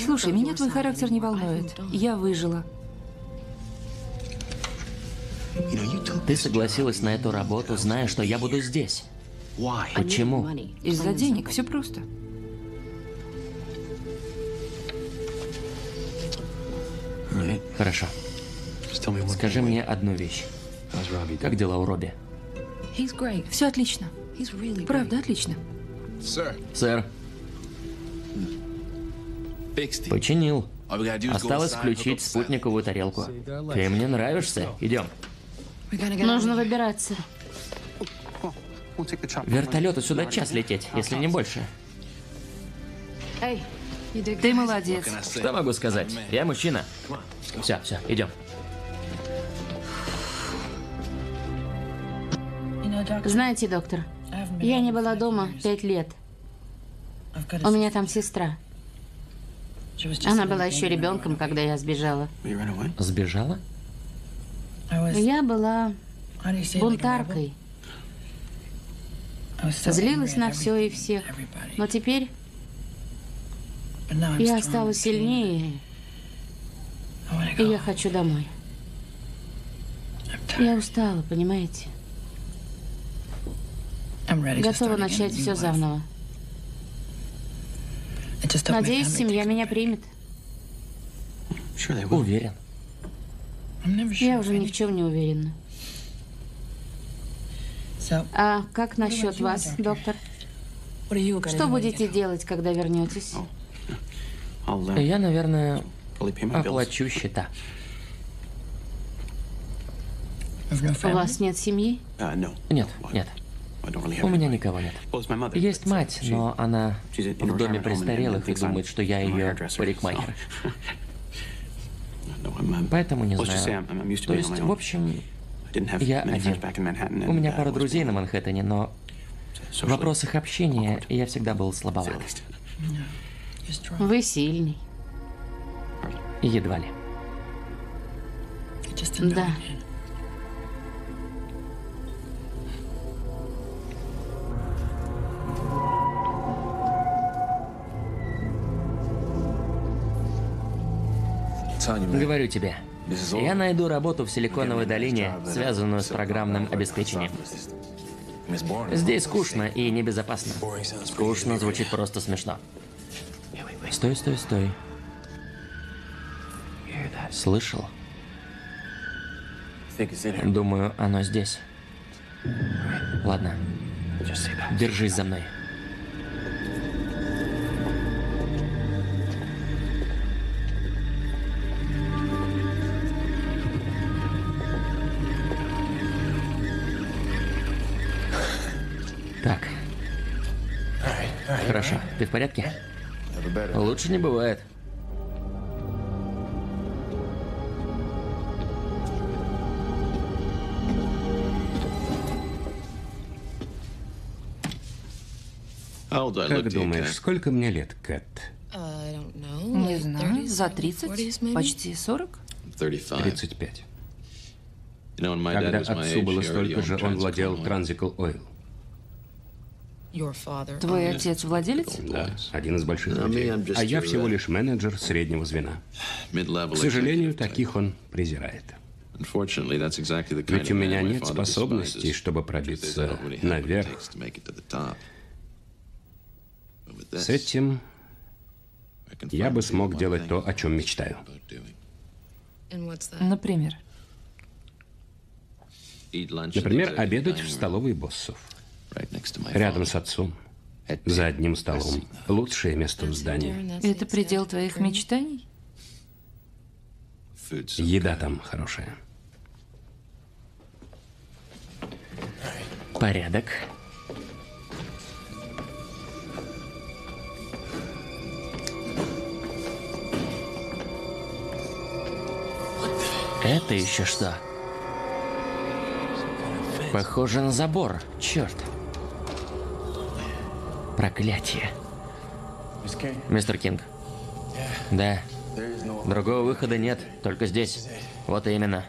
Слушай, меня твой характер не волнует. Я выжила. Ты согласилась на эту работу, зная, что я буду здесь. Почему? Из-за денег, все просто. Хорошо. Скажи мне одну вещь. Как дела у Робби? Все отлично. Правда, отлично. Сэр. Починил. Осталось включить спутниковую тарелку. Ты мне нравишься. Идем. Нужно выбираться. Вертолету сюда час лететь, если не больше. Ты молодец. Что могу сказать? Я мужчина. Все, все, идем. Знаете, доктор, я не была дома пять лет. У меня там сестра. Она была еще ребенком, когда я сбежала. Сбежала? Я была бунтаркой. Злилась на все и всех. Но теперь я стала сильнее, и я хочу домой. Я устала, понимаете? Готова начать все заново. Надеюсь, семья меня примет. Уверен. Я уже ни в чем не уверена. А как насчет вас, доктор? Что будете делать, когда вернетесь? Я, наверное, Оплачу счета. У вас нет семьи? Нет, нет. У меня никого нет. Есть мать, но она в доме престарелых и думает, что я ее парикмахер. Поэтому не знаю. То есть, в общем, я один. У меня пара друзей на Манхэттене, но в вопросах общения я всегда был слабоват. Вы сильный. Едва ли. Да. Говорю тебе, я найду работу в Силиконовой долине, связанную с программным обеспечением. Здесь скучно и небезопасно. Скучно звучит просто смешно. Стой, стой, стой. Слышал? Думаю, оно здесь. Ладно. Держись за мной. Так. Хорошо. Ты в порядке? Лучше не бывает. Как думаешь, сколько мне лет, Кэт? Не знаю, за тридцать, почти сорок. тридцать пять. Когда отцу было столько же, он владел Транзикол Ойл. Твой отец владелец? Да, один из больших людей. А я всего лишь менеджер среднего звена. К сожалению, таких он презирает. Ведь у меня нет способностей, чтобы пробиться наверх. С этим я бы смог делать то, о чем мечтаю. Например? Например, обедать в столовой боссов. Рядом с отцом. За одним столом. Лучшее место в здании. Это предел твоих мечтаний? Еда там хорошая. Порядок. Это еще что? Похоже на забор. Черт. Проклятие. Мистер Кинг. Да. Другого выхода нет, только здесь. Вот именно.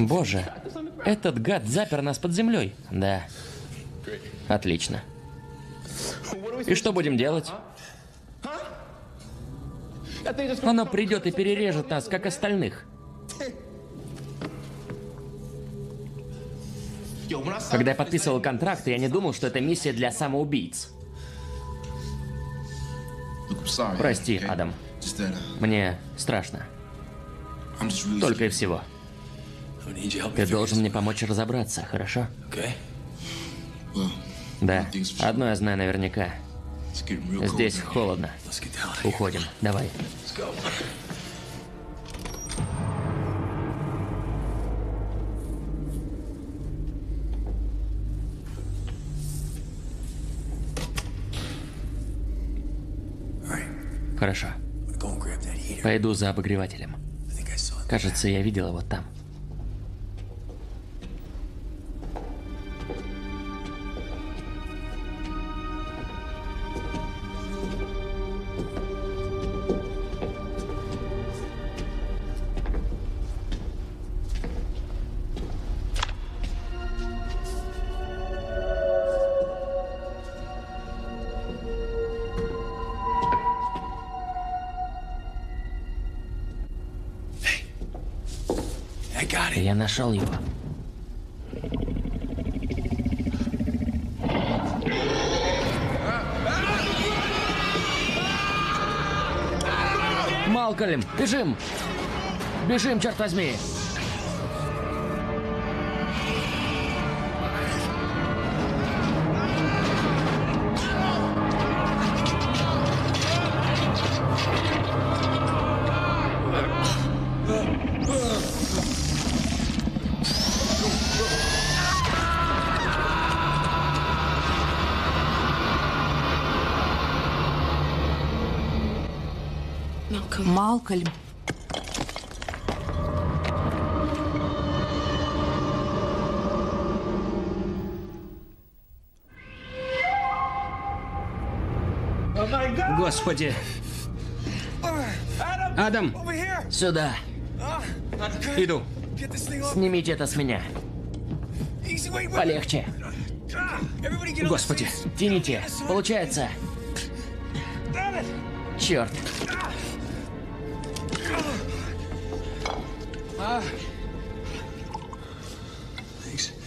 Боже, этот гад запер нас под землей. Да. Отлично. И что будем делать? Оно придет и перережет нас, как остальных. Когда я подписывал контракт, я не думал, что это миссия для самоубийц. Прости, Адам. Мне страшно. Только и всего. Ты должен мне помочь разобраться, хорошо? Да. Одно я знаю наверняка. Здесь холодно. Уходим. Давай. Хорошо. Пойду за обогревателем. Кажется, я видел его там. Я нашел его. Малькольм, бежим! Бежим, черт возьми! Малкольм. Господи. Адам, сюда. Иду. Снимите это с меня. Полегче. Господи. Тяните. Получается. Черт.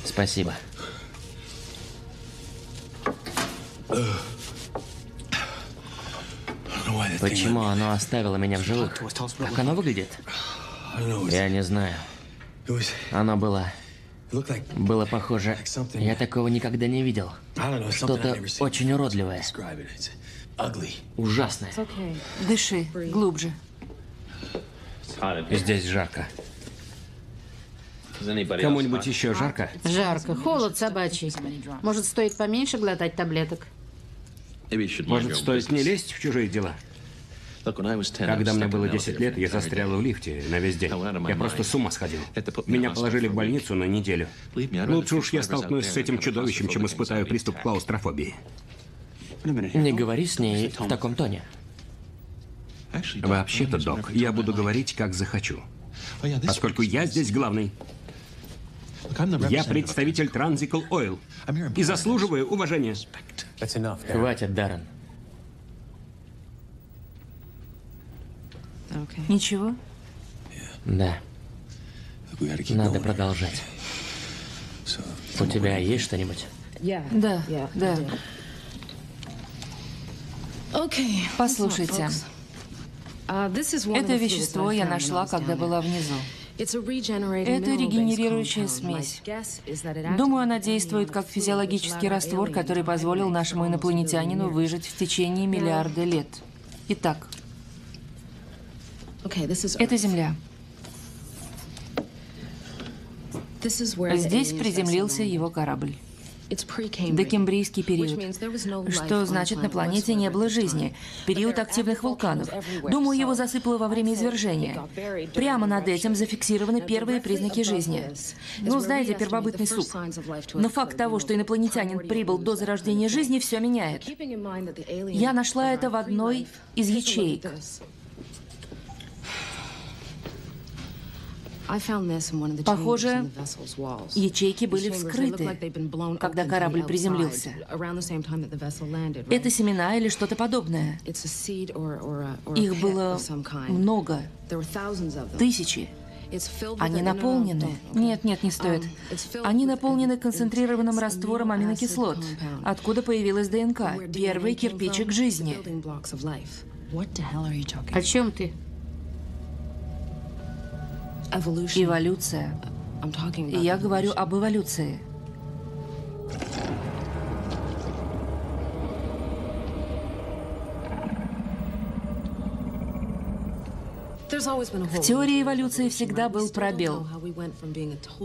Спасибо. Почему оно оставило меня в живых? Как оно выглядит? Я не знаю. Оно было... Было похоже... Я такого никогда не видел. Что-то очень уродливое. Ужасное. Дыши глубже. Здесь жарко. Кому-нибудь еще жарко? Жарко. Холод собачий. Может, стоит поменьше глотать таблеток? Может, стоит не лезть в чужие дела? Когда мне было десять лет, я застряла в лифте на весь день. Я просто с ума сходил. Меня положили в больницу на неделю. Лучше уж я столкнусь с этим чудовищем, чем испытаю приступ клаустрофобии. Не говори с ней в таком тоне. Вообще-то, док, я буду говорить, как захочу. Поскольку я здесь главный. Я представитель Транзикол Ойл и заслуживаю уважения. Хватит, Даррен. Ничего? Да. Надо продолжать. У тебя есть что-нибудь? Да, да. Окей, послушайте. Это вещество я нашла, когда была внизу. Это регенерирующая смесь. Думаю, она действует как физиологический раствор, который позволил нашему инопланетянину выжить в течение миллиарда лет. Итак, это Земля. Здесь приземлился его корабль. Докембрийский период, что значит, на планете не было жизни. Период активных вулканов. Думаю, его засыпало во время извержения. Прямо над этим зафиксированы первые признаки жизни. Ну, знаете, первобытный суп. Но факт того, что инопланетянин прибыл до зарождения жизни, все меняет. Я нашла это в одной из ячеек. Похоже, ячейки были вскрыты, когда корабль приземлился. Это семена или что-то подобное. Их было много, тысячи. Они наполнены... Нет, нет, не стоит. Они наполнены концентрированным раствором аминокислот, откуда появилась ДНК, первый кирпичик жизни. О чем ты? Эволюция. Я говорю об эволюции. В теории эволюции всегда был пробел.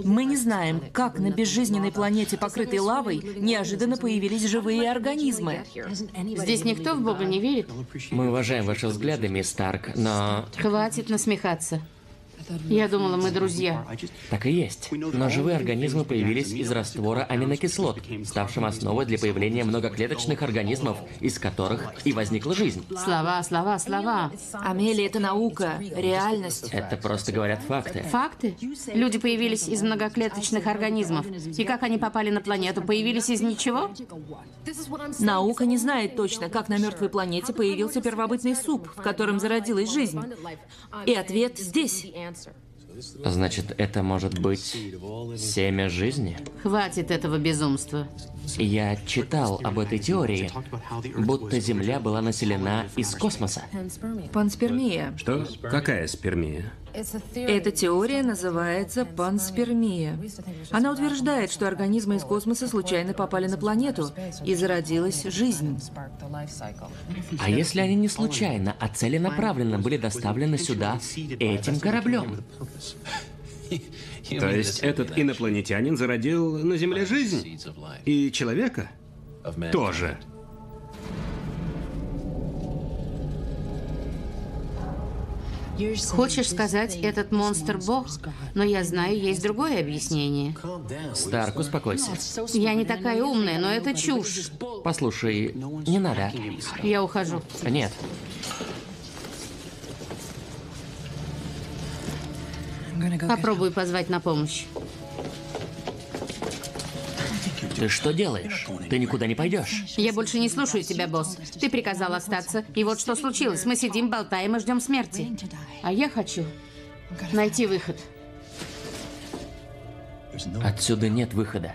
Мы не знаем, как на безжизненной планете, покрытой лавой, неожиданно появились живые организмы. Здесь никто в Бога не верит. Мы уважаем ваши взгляды, мисс Старк, но... Хватит насмехаться. Я думала, мы друзья. Так и есть. Но живые организмы появились из раствора аминокислот, ставшим основой для появления многоклеточных организмов, из которых и возникла жизнь. Слова, слова, слова. Амелия, это наука, реальность. Это просто говорят факты. Факты? Люди появились из многоклеточных организмов. И как они попали на планету? Появились из ничего? Наука не знает точно, как на мертвой планете появился первобытный суп, в котором зародилась жизнь. И ответ здесь. Значит, это может быть семя жизни? Хватит этого безумства. Я читал об этой теории, будто Земля была населена из космоса. Панспермия. Что? Какая спермия? Эта теория называется панспермия. Она утверждает, что организмы из космоса случайно попали на планету, и зародилась жизнь. А если они не случайно, а целенаправленно были доставлены сюда этим кораблем? То есть этот инопланетянин зародил на Земле жизнь? И человека? Тоже. Хочешь сказать, этот монстр бог? Но я знаю, есть другое объяснение. Старк, успокойся. Я не такая умная, но это чушь. Послушай, не надо. Я ухожу. Нет. Попробую позвать на помощь. Ты что делаешь? Ты никуда не пойдешь. Я больше не слушаю тебя, босс. Ты приказал остаться, и вот что случилось. Мы сидим, болтаем и ждем смерти. А я хочу найти выход. Отсюда нет выхода.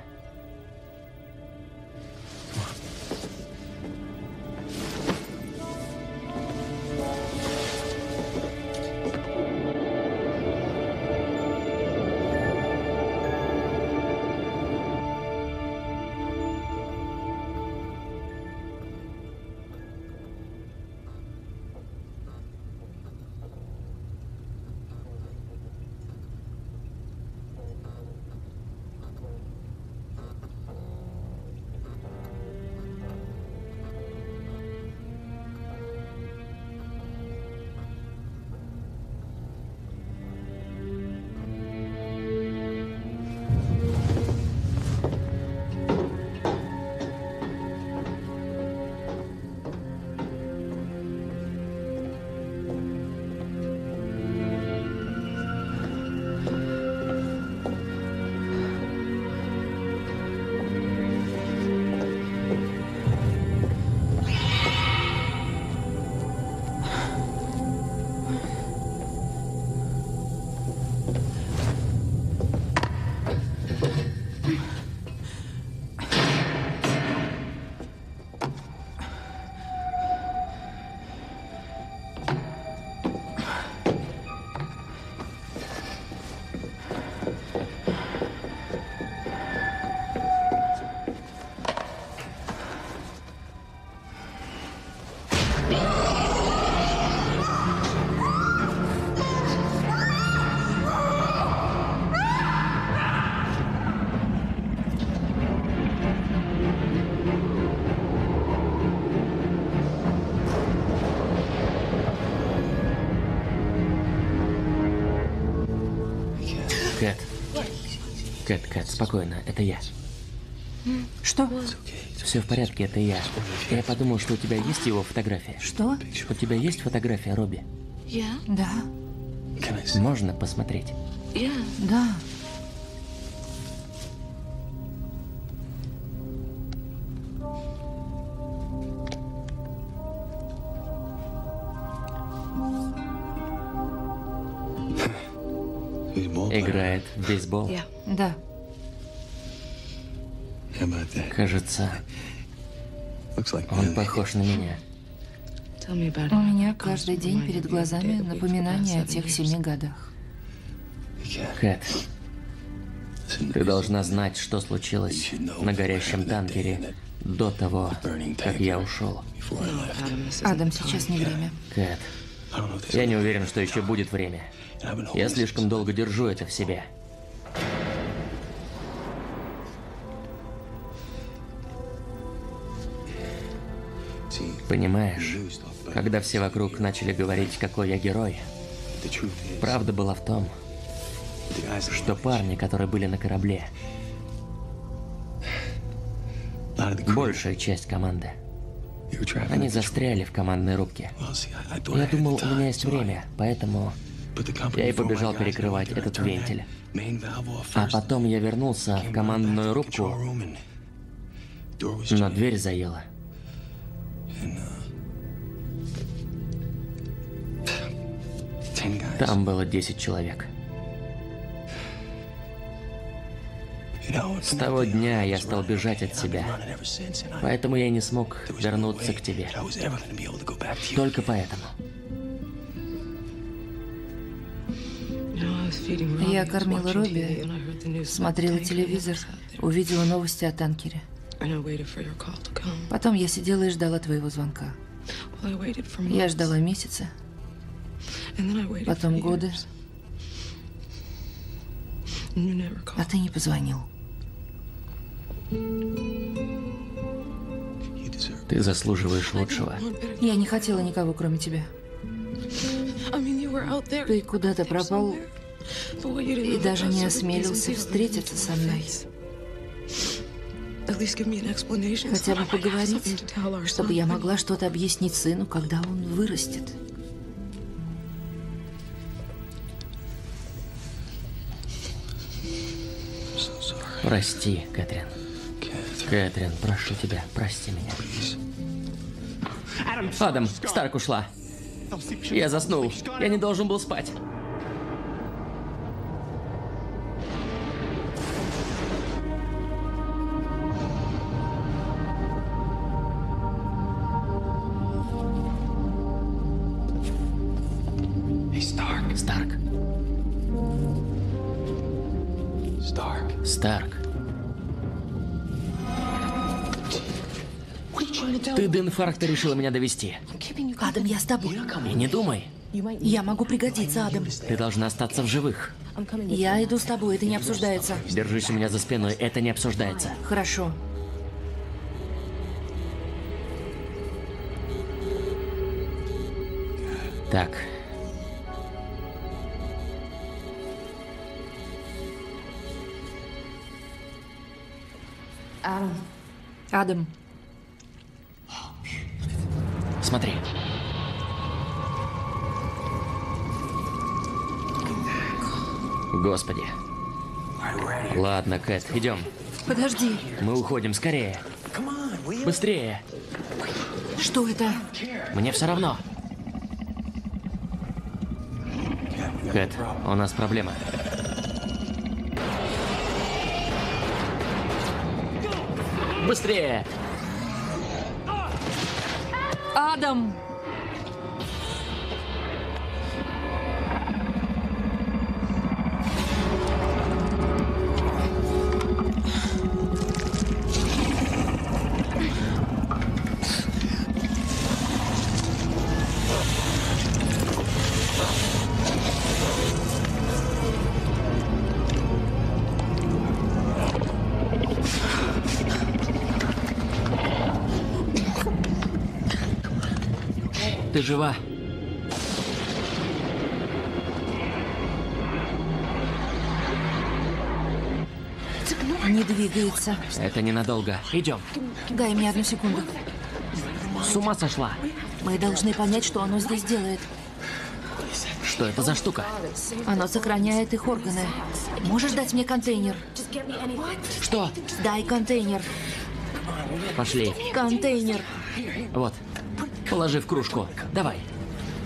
Кэт, Кэт, спокойно, это я. Что? Все в порядке, это я. Я подумал, что у тебя есть его фотография. Что? У тебя есть фотография Робби? Я? Да. Можно посмотреть? Я? Да. Играет в бейсбол? Yeah. Да. Кажется, он похож на меня. У меня каждый день перед глазами напоминание о тех семи годах. Кэт, ты должна знать, что случилось на горящем танкере до того, как я ушел. Адам, сейчас не время. Кэт, я не уверен, что еще будет время. Я слишком долго держу это в себе. Понимаешь, когда все вокруг начали говорить, какой я герой, правда была в том, что парни, которые были на корабле, большая часть команды, они застряли в командной рубке. Я думал, у меня есть время, поэтому... Я и побежал перекрывать этот вентиль. А потом я вернулся в командную рубку, но дверь заела. Там было десять человек. С того дня я стал бежать от себя, поэтому я не смог вернуться к тебе. Только поэтому. Я кормила Робби, смотрела телевизор, увидела новости о танкере. Потом я сидела и ждала твоего звонка. Я ждала месяца, потом годы, а ты не позвонил. Ты заслуживаешь лучшего. Я не хотела никого, кроме тебя. Ты куда-то пропал и даже не осмелился встретиться со мной. Хотя бы поговорите, чтобы я могла что-то объяснить сыну, когда он вырастет. Прости, Кэтрин. Кэтрин, прошу тебя, прости меня. Адам, Старк ушла. Я заснул. Я не должен был спать. Старк. Ты до инфаркта решила меня довести. Адам, я с тобой. И не думай. Я могу пригодиться, Адам. Ты должна остаться в живых. Я иду с тобой, это не обсуждается. Держись у меня за спиной, это не обсуждается. Хорошо. Так. Адам. Смотри. Господи. Ладно, Кэт, идем. Подожди. Мы уходим, скорее. Быстрее. Что это? Мне все равно. Кэт, у нас проблема. Быстрее! Адам! Жива. Не двигается. Это ненадолго. Идем. Дай мне одну секунду. С ума сошла. Мы должны понять, что оно здесь делает. Что это за штука? Оно сохраняет их органы. Можешь дать мне контейнер? Что? Дай контейнер. Пошли. Контейнер. Вот. Положи в кружку. Давай.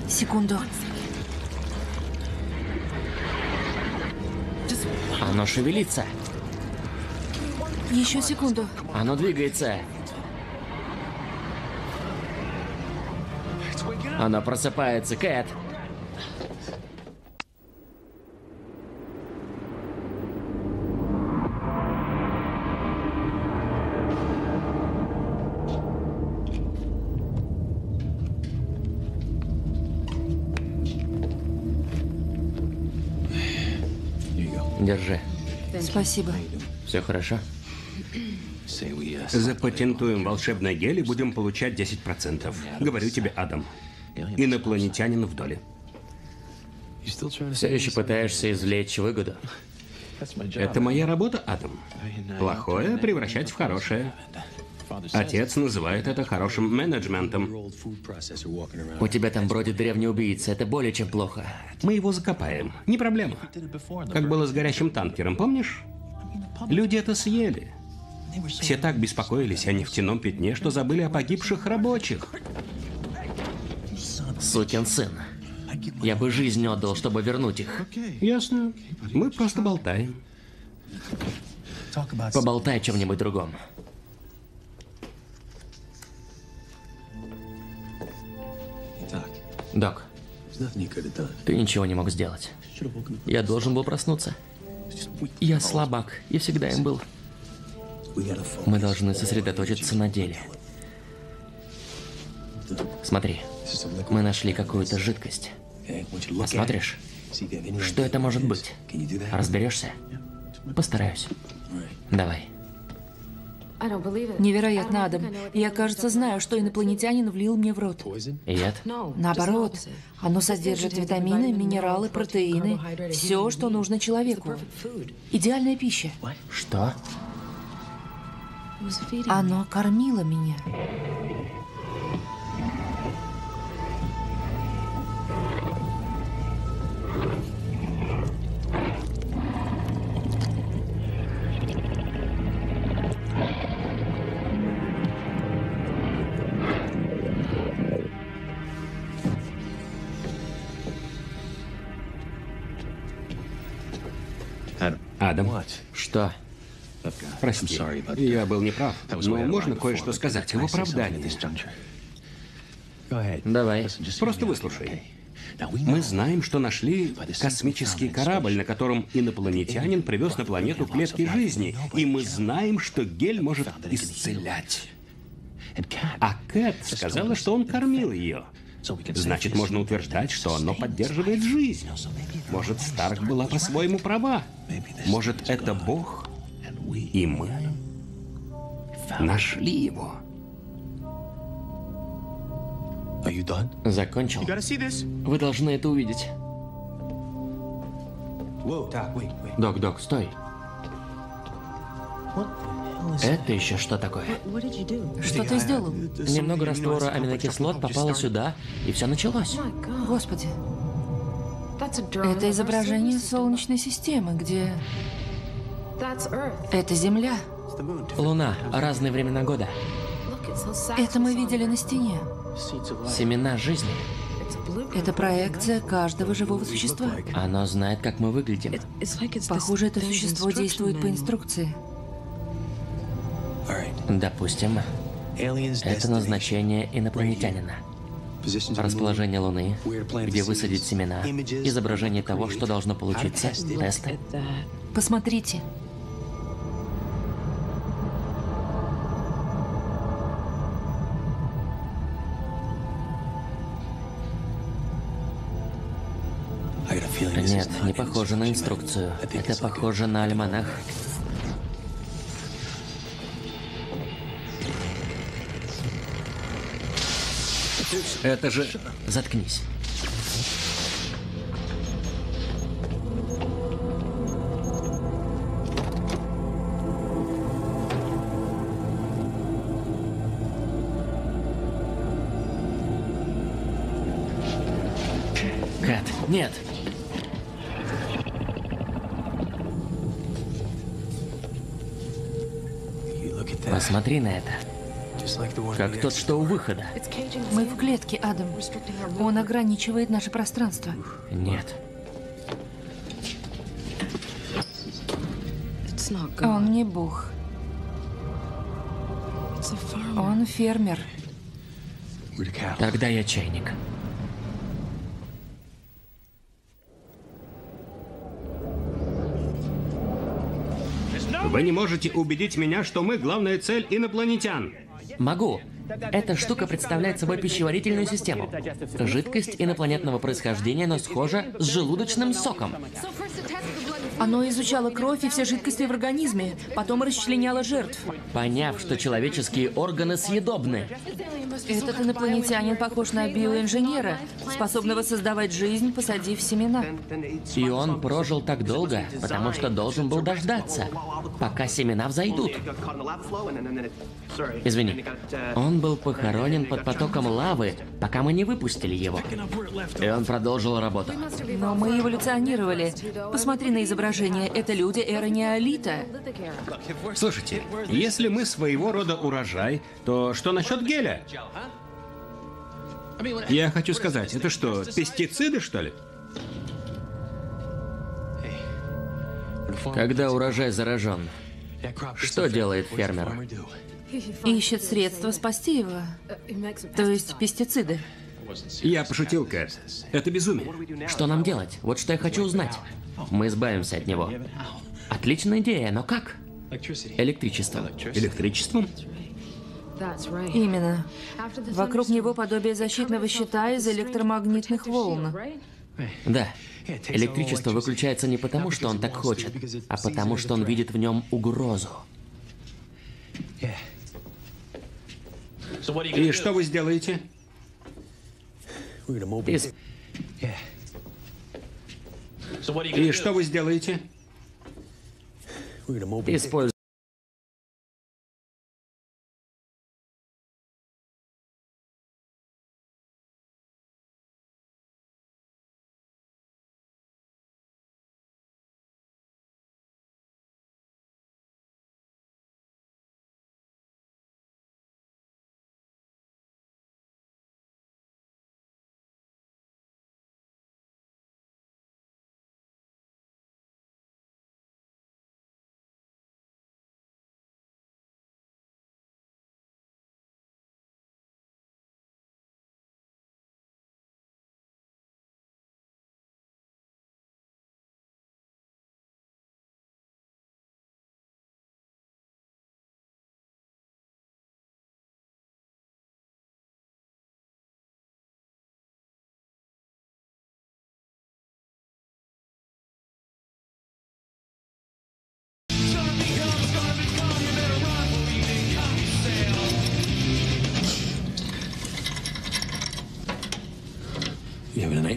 Секунду. Оно шевелится. Еще секунду. Оно двигается. Оно просыпается, Кэт. Держи. Спасибо. Все хорошо? Запатентуем волшебное гель и будем получать десять процентов. Говорю тебе, Адам. Инопланетянин в доле. Все еще пытаешься извлечь выгоду? Это моя работа, Адам. Плохое превращать в хорошее. Отец называет это хорошим менеджментом. У тебя там бродит древний убийца, это более чем плохо. Мы его закопаем, не проблема. Как было с горящим танкером, помнишь? Люди это съели. Все так беспокоились о нефтяном пятне, что забыли о погибших рабочих. Сукин сын. Я бы жизнь отдал, чтобы вернуть их. Ясно. Мы просто болтаем. Поболтай о чем-нибудь другом. Док, ты ничего не мог сделать. Я должен был проснуться. Я слабак, я всегда им был. Мы должны сосредоточиться на деле. Смотри, мы нашли какую-то жидкость. Посмотришь, что это может быть? Разберешься? Постараюсь. Давай. Невероятно, Адам. Я, кажется, знаю, что инопланетянин влил мне в рот. Яд? Наоборот. Оно содержит витамины, минералы, протеины. Все, что нужно человеку. Идеальная пища. Что? Оно кормило меня. Адам, что? Прости, я был неправ, но можно кое-что сказать в оправдании. Давай. Просто выслушай. Мы знаем, что нашли космический корабль, на котором инопланетянин привез на планету клетки жизни, и мы знаем, что гель может исцелять. А Кэт сказала, что он кормил ее. Значит, можно утверждать, что оно поддерживает жизнь. Может, Старк была по-своему права. Может, это Бог, и мы нашли его. Закончил? Вы должны это увидеть. Док, док, стой. Это еще что такое? Что ты сделал? Немного раствора аминокислот попало сюда, и все началось. Господи. Это изображение Солнечной системы, где... Это Земля. Луна. Разные времена года. Это мы видели на стене. Семена жизни. Это проекция каждого живого существа. Оно знает, как мы выглядим. Похоже, это существо действует по инструкции. Допустим, это назначение инопланетянина. Расположение Луны, где высадить семена, изображение того, что должно получиться, тесты. Посмотрите. Нет, не похоже на инструкцию. Это похоже на альманах. Это же... Заткнись. Кэт, нет. Посмотри на это. Как тот, что у выхода. Мы в клетке, Адам. Он ограничивает наше пространство. Нет. Он не бог. Он фермер. Тогда я чайник. Вы не можете убедить меня, что мы главная цель инопланетян. Могу. Эта штука представляет собой пищеварительную систему. Жидкость инопланетного происхождения, но схожа с желудочным соком. Оно изучало кровь и все жидкости в организме, потом расчленяло жертв. Поняв, что человеческие органы съедобны. Этот инопланетянин похож на биоинженера, способного создавать жизнь, посадив семена. И он прожил так долго, потому что должен был дождаться, пока семена взойдут. Извини. Он был похоронен под потоком лавы, пока мы не выпустили его. И он продолжил работу. Но мы эволюционировали. Посмотри на изображение. Это люди эры неолита. Слушайте, если мы своего рода урожай, то что насчет геля? Я хочу сказать, это что, пестициды, что ли? Когда урожай заражен, что делает фермер? Ищет средства спасти его. То есть пестициды. Я пошутил, Кэт. Это безумие. Что нам делать? Вот что я хочу узнать. Мы избавимся от него. Отличная идея, но как? Электричеством. Электричеством? Именно. Вокруг него подобие защитного щита из электромагнитных волн. Да. Электричество выключается не потому, что он так хочет, а потому, что он видит в нем угрозу. И что вы сделаете? И что вы сделаете? Используем.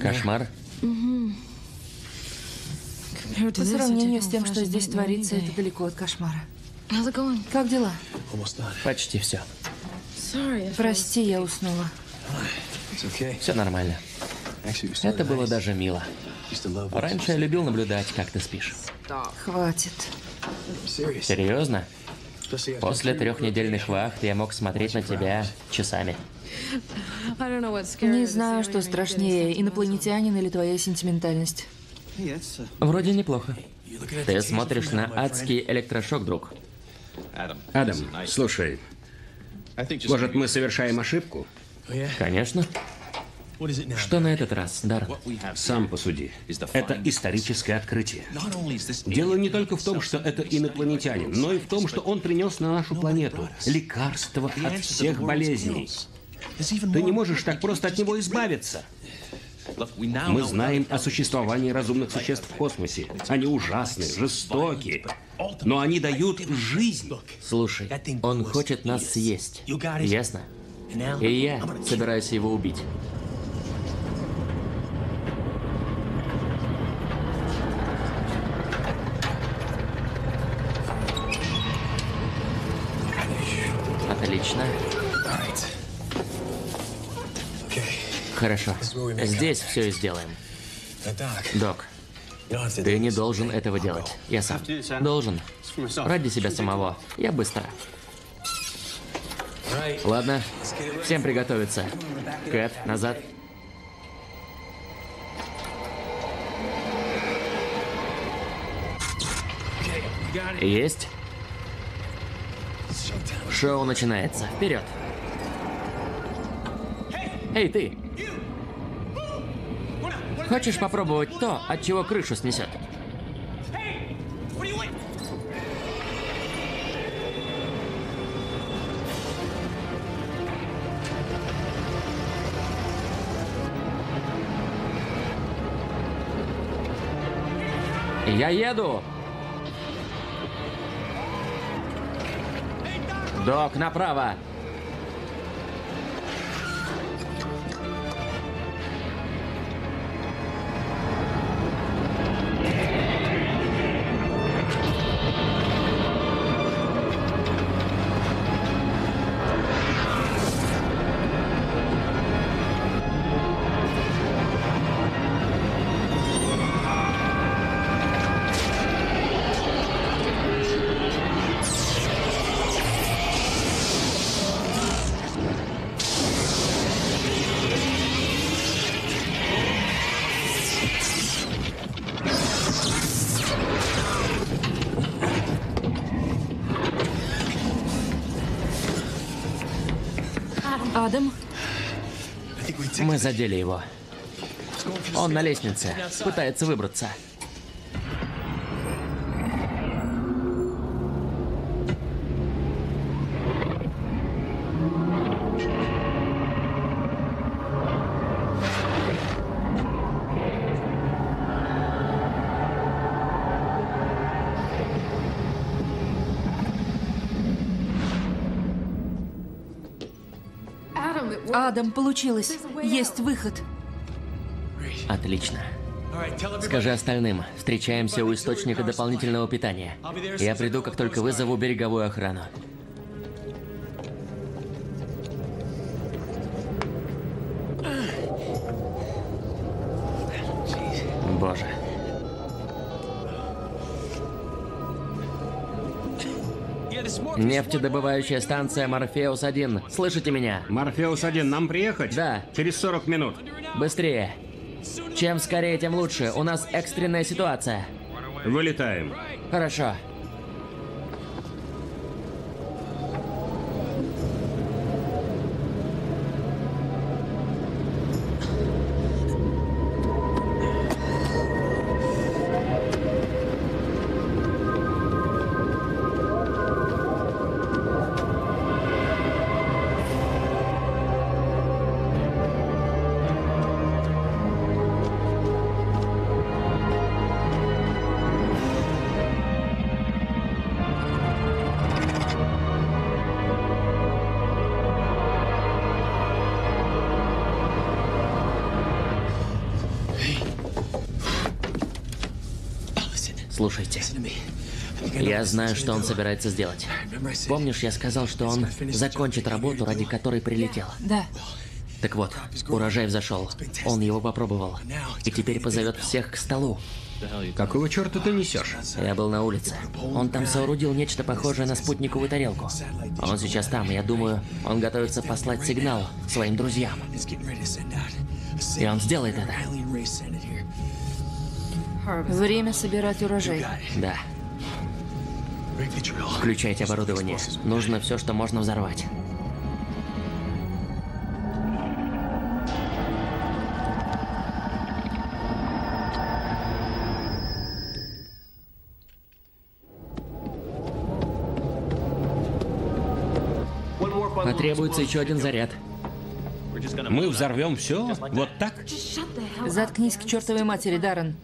Кошмар. Угу. По сравнению с тем, что здесь творится, это далеко от кошмара. Как дела? Почти все. Прости, я уснула. Все нормально. Это было даже мило. Раньше я любил наблюдать, как ты спишь. Хватит. Серьезно? После трехнедельных вахт я мог смотреть на тебя часами. Не знаю, что страшнее, инопланетянин или твоя сентиментальность. Вроде неплохо. Ты смотришь на адский электрошок, друг. Адам, слушай, может, мы совершаем ошибку? Конечно. Что на этот раз, Даррен? Сам посуди. Это историческое открытие. Дело не только в том, что это инопланетянин, но и в том, что он принес на нашу планету лекарство от всех болезней. Ты не можешь так просто от него избавиться. Мы знаем о существовании разумных существ в космосе. Они ужасны, жестоки, но они дают жизнь. Слушай, он хочет нас съесть, ясно? И я собираюсь его убить. Отлично. Хорошо. Здесь все и сделаем. Док, ты не должен этого делать. Я сам. Должен. Ради себя самого. Я быстро. Ладно. Всем приготовиться. Кэт, назад. Есть. Шоу начинается. Вперед. Эй, ты! Хочешь попробовать то, от чего крышу снесет? Я еду! Док, направо! Мы задели его. Он на лестнице, пытается выбраться. Адам, получилось. Есть выход. Отлично. Скажи остальным, встречаемся у источника дополнительного питания. Я приду, как только вызову береговую охрану. Боже. Нефтедобывающая станция Морфеус один. Слышите меня? Морфеус один, нам приехать? Да. Через сорок минут. Быстрее. Чем скорее, тем лучше. У нас экстренная ситуация. Вылетаем. Хорошо. Слушайте, я знаю, что он собирается сделать. Помнишь, я сказал, что он закончит работу, ради которой прилетел? Да. Так вот, урожай взошел. Он его попробовал. И теперь позовет всех к столу. Какого черта ты несешь? Я был на улице. Он там соорудил нечто похожее на спутниковую тарелку. Он сейчас там, я думаю, он готовится послать сигнал своим друзьям. И он сделает это. Время собирать урожай. Да. Включайте оборудование. Нужно все, что можно взорвать. Потребуется еще один заряд. Мы взорвем все? Вот так? Заткнись к чертовой матери, Даррен.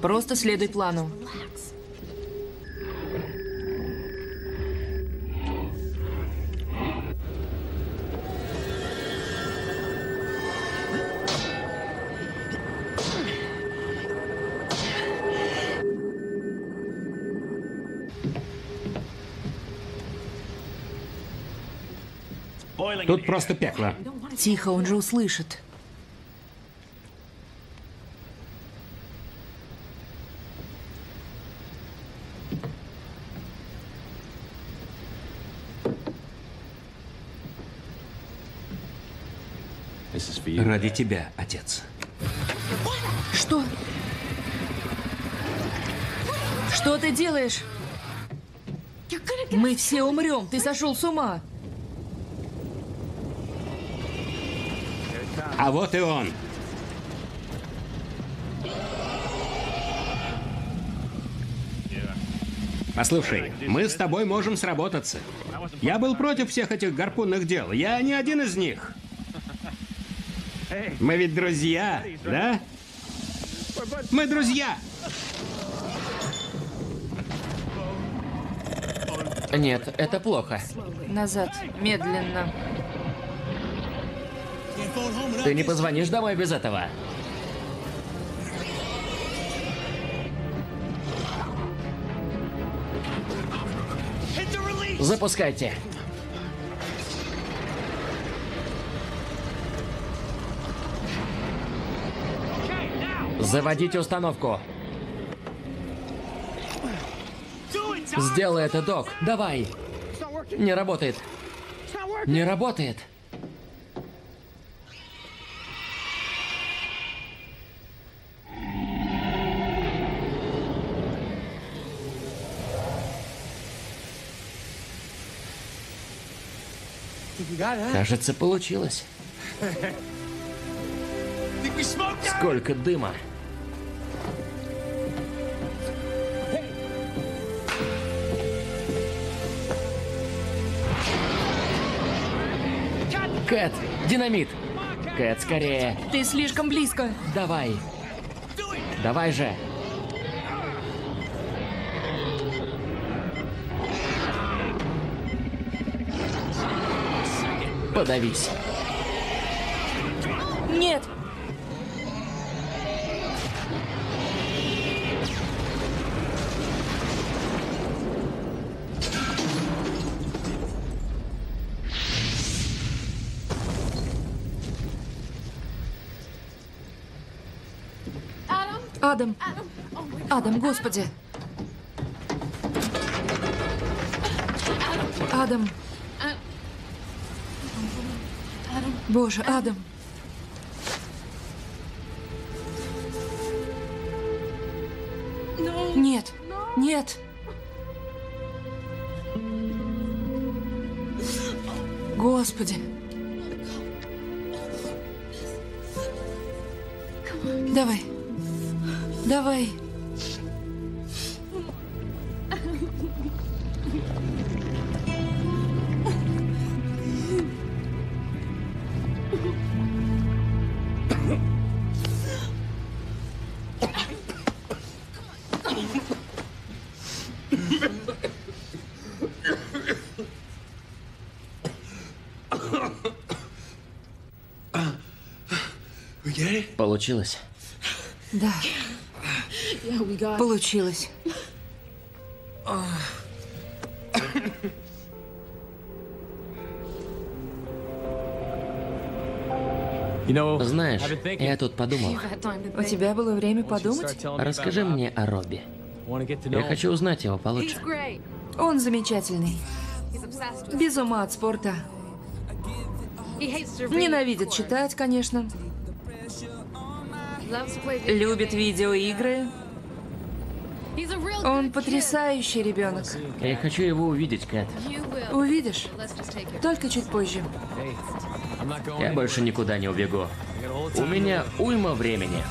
Просто следуй плану. Тут просто пекло. Тихо, он же услышит. Ради тебя, отец. Что? Что ты делаешь? Мы все умрем. Ты сошел с ума. А вот и он. Послушай, мы с тобой можем сработаться. Я был против всех этих гарпунных дел. Я не один из них. Мы ведь друзья, да? Мы друзья! Нет, это плохо. Назад, медленно. Ты не позвонишь домой без этого? Запускайте. Заводите установку. Сделай это, Док. Давай. Не работает. Не работает. Кажется, получилось. Сколько дыма. Кэт, динамит! Кэт, скорее! Ты слишком близко! Давай! Давай же! Подавись! Нет! Адам. Адам, господи. Адам. Боже, Адам. Нет, нет. Господи. Давай. Давай. Получилось? Да. Получилось. Знаешь, я тут подумал. У тебя было время подумать? Расскажи мне о Робби. Я хочу узнать его получше. Он замечательный. Без ума от спорта. Ненавидит читать, конечно. Любит видеоигры. Он потрясающий ребенок. Я хочу его увидеть, Кэт. Увидишь? Только чуть позже. Я больше никуда не убегу. У меня уйма времени.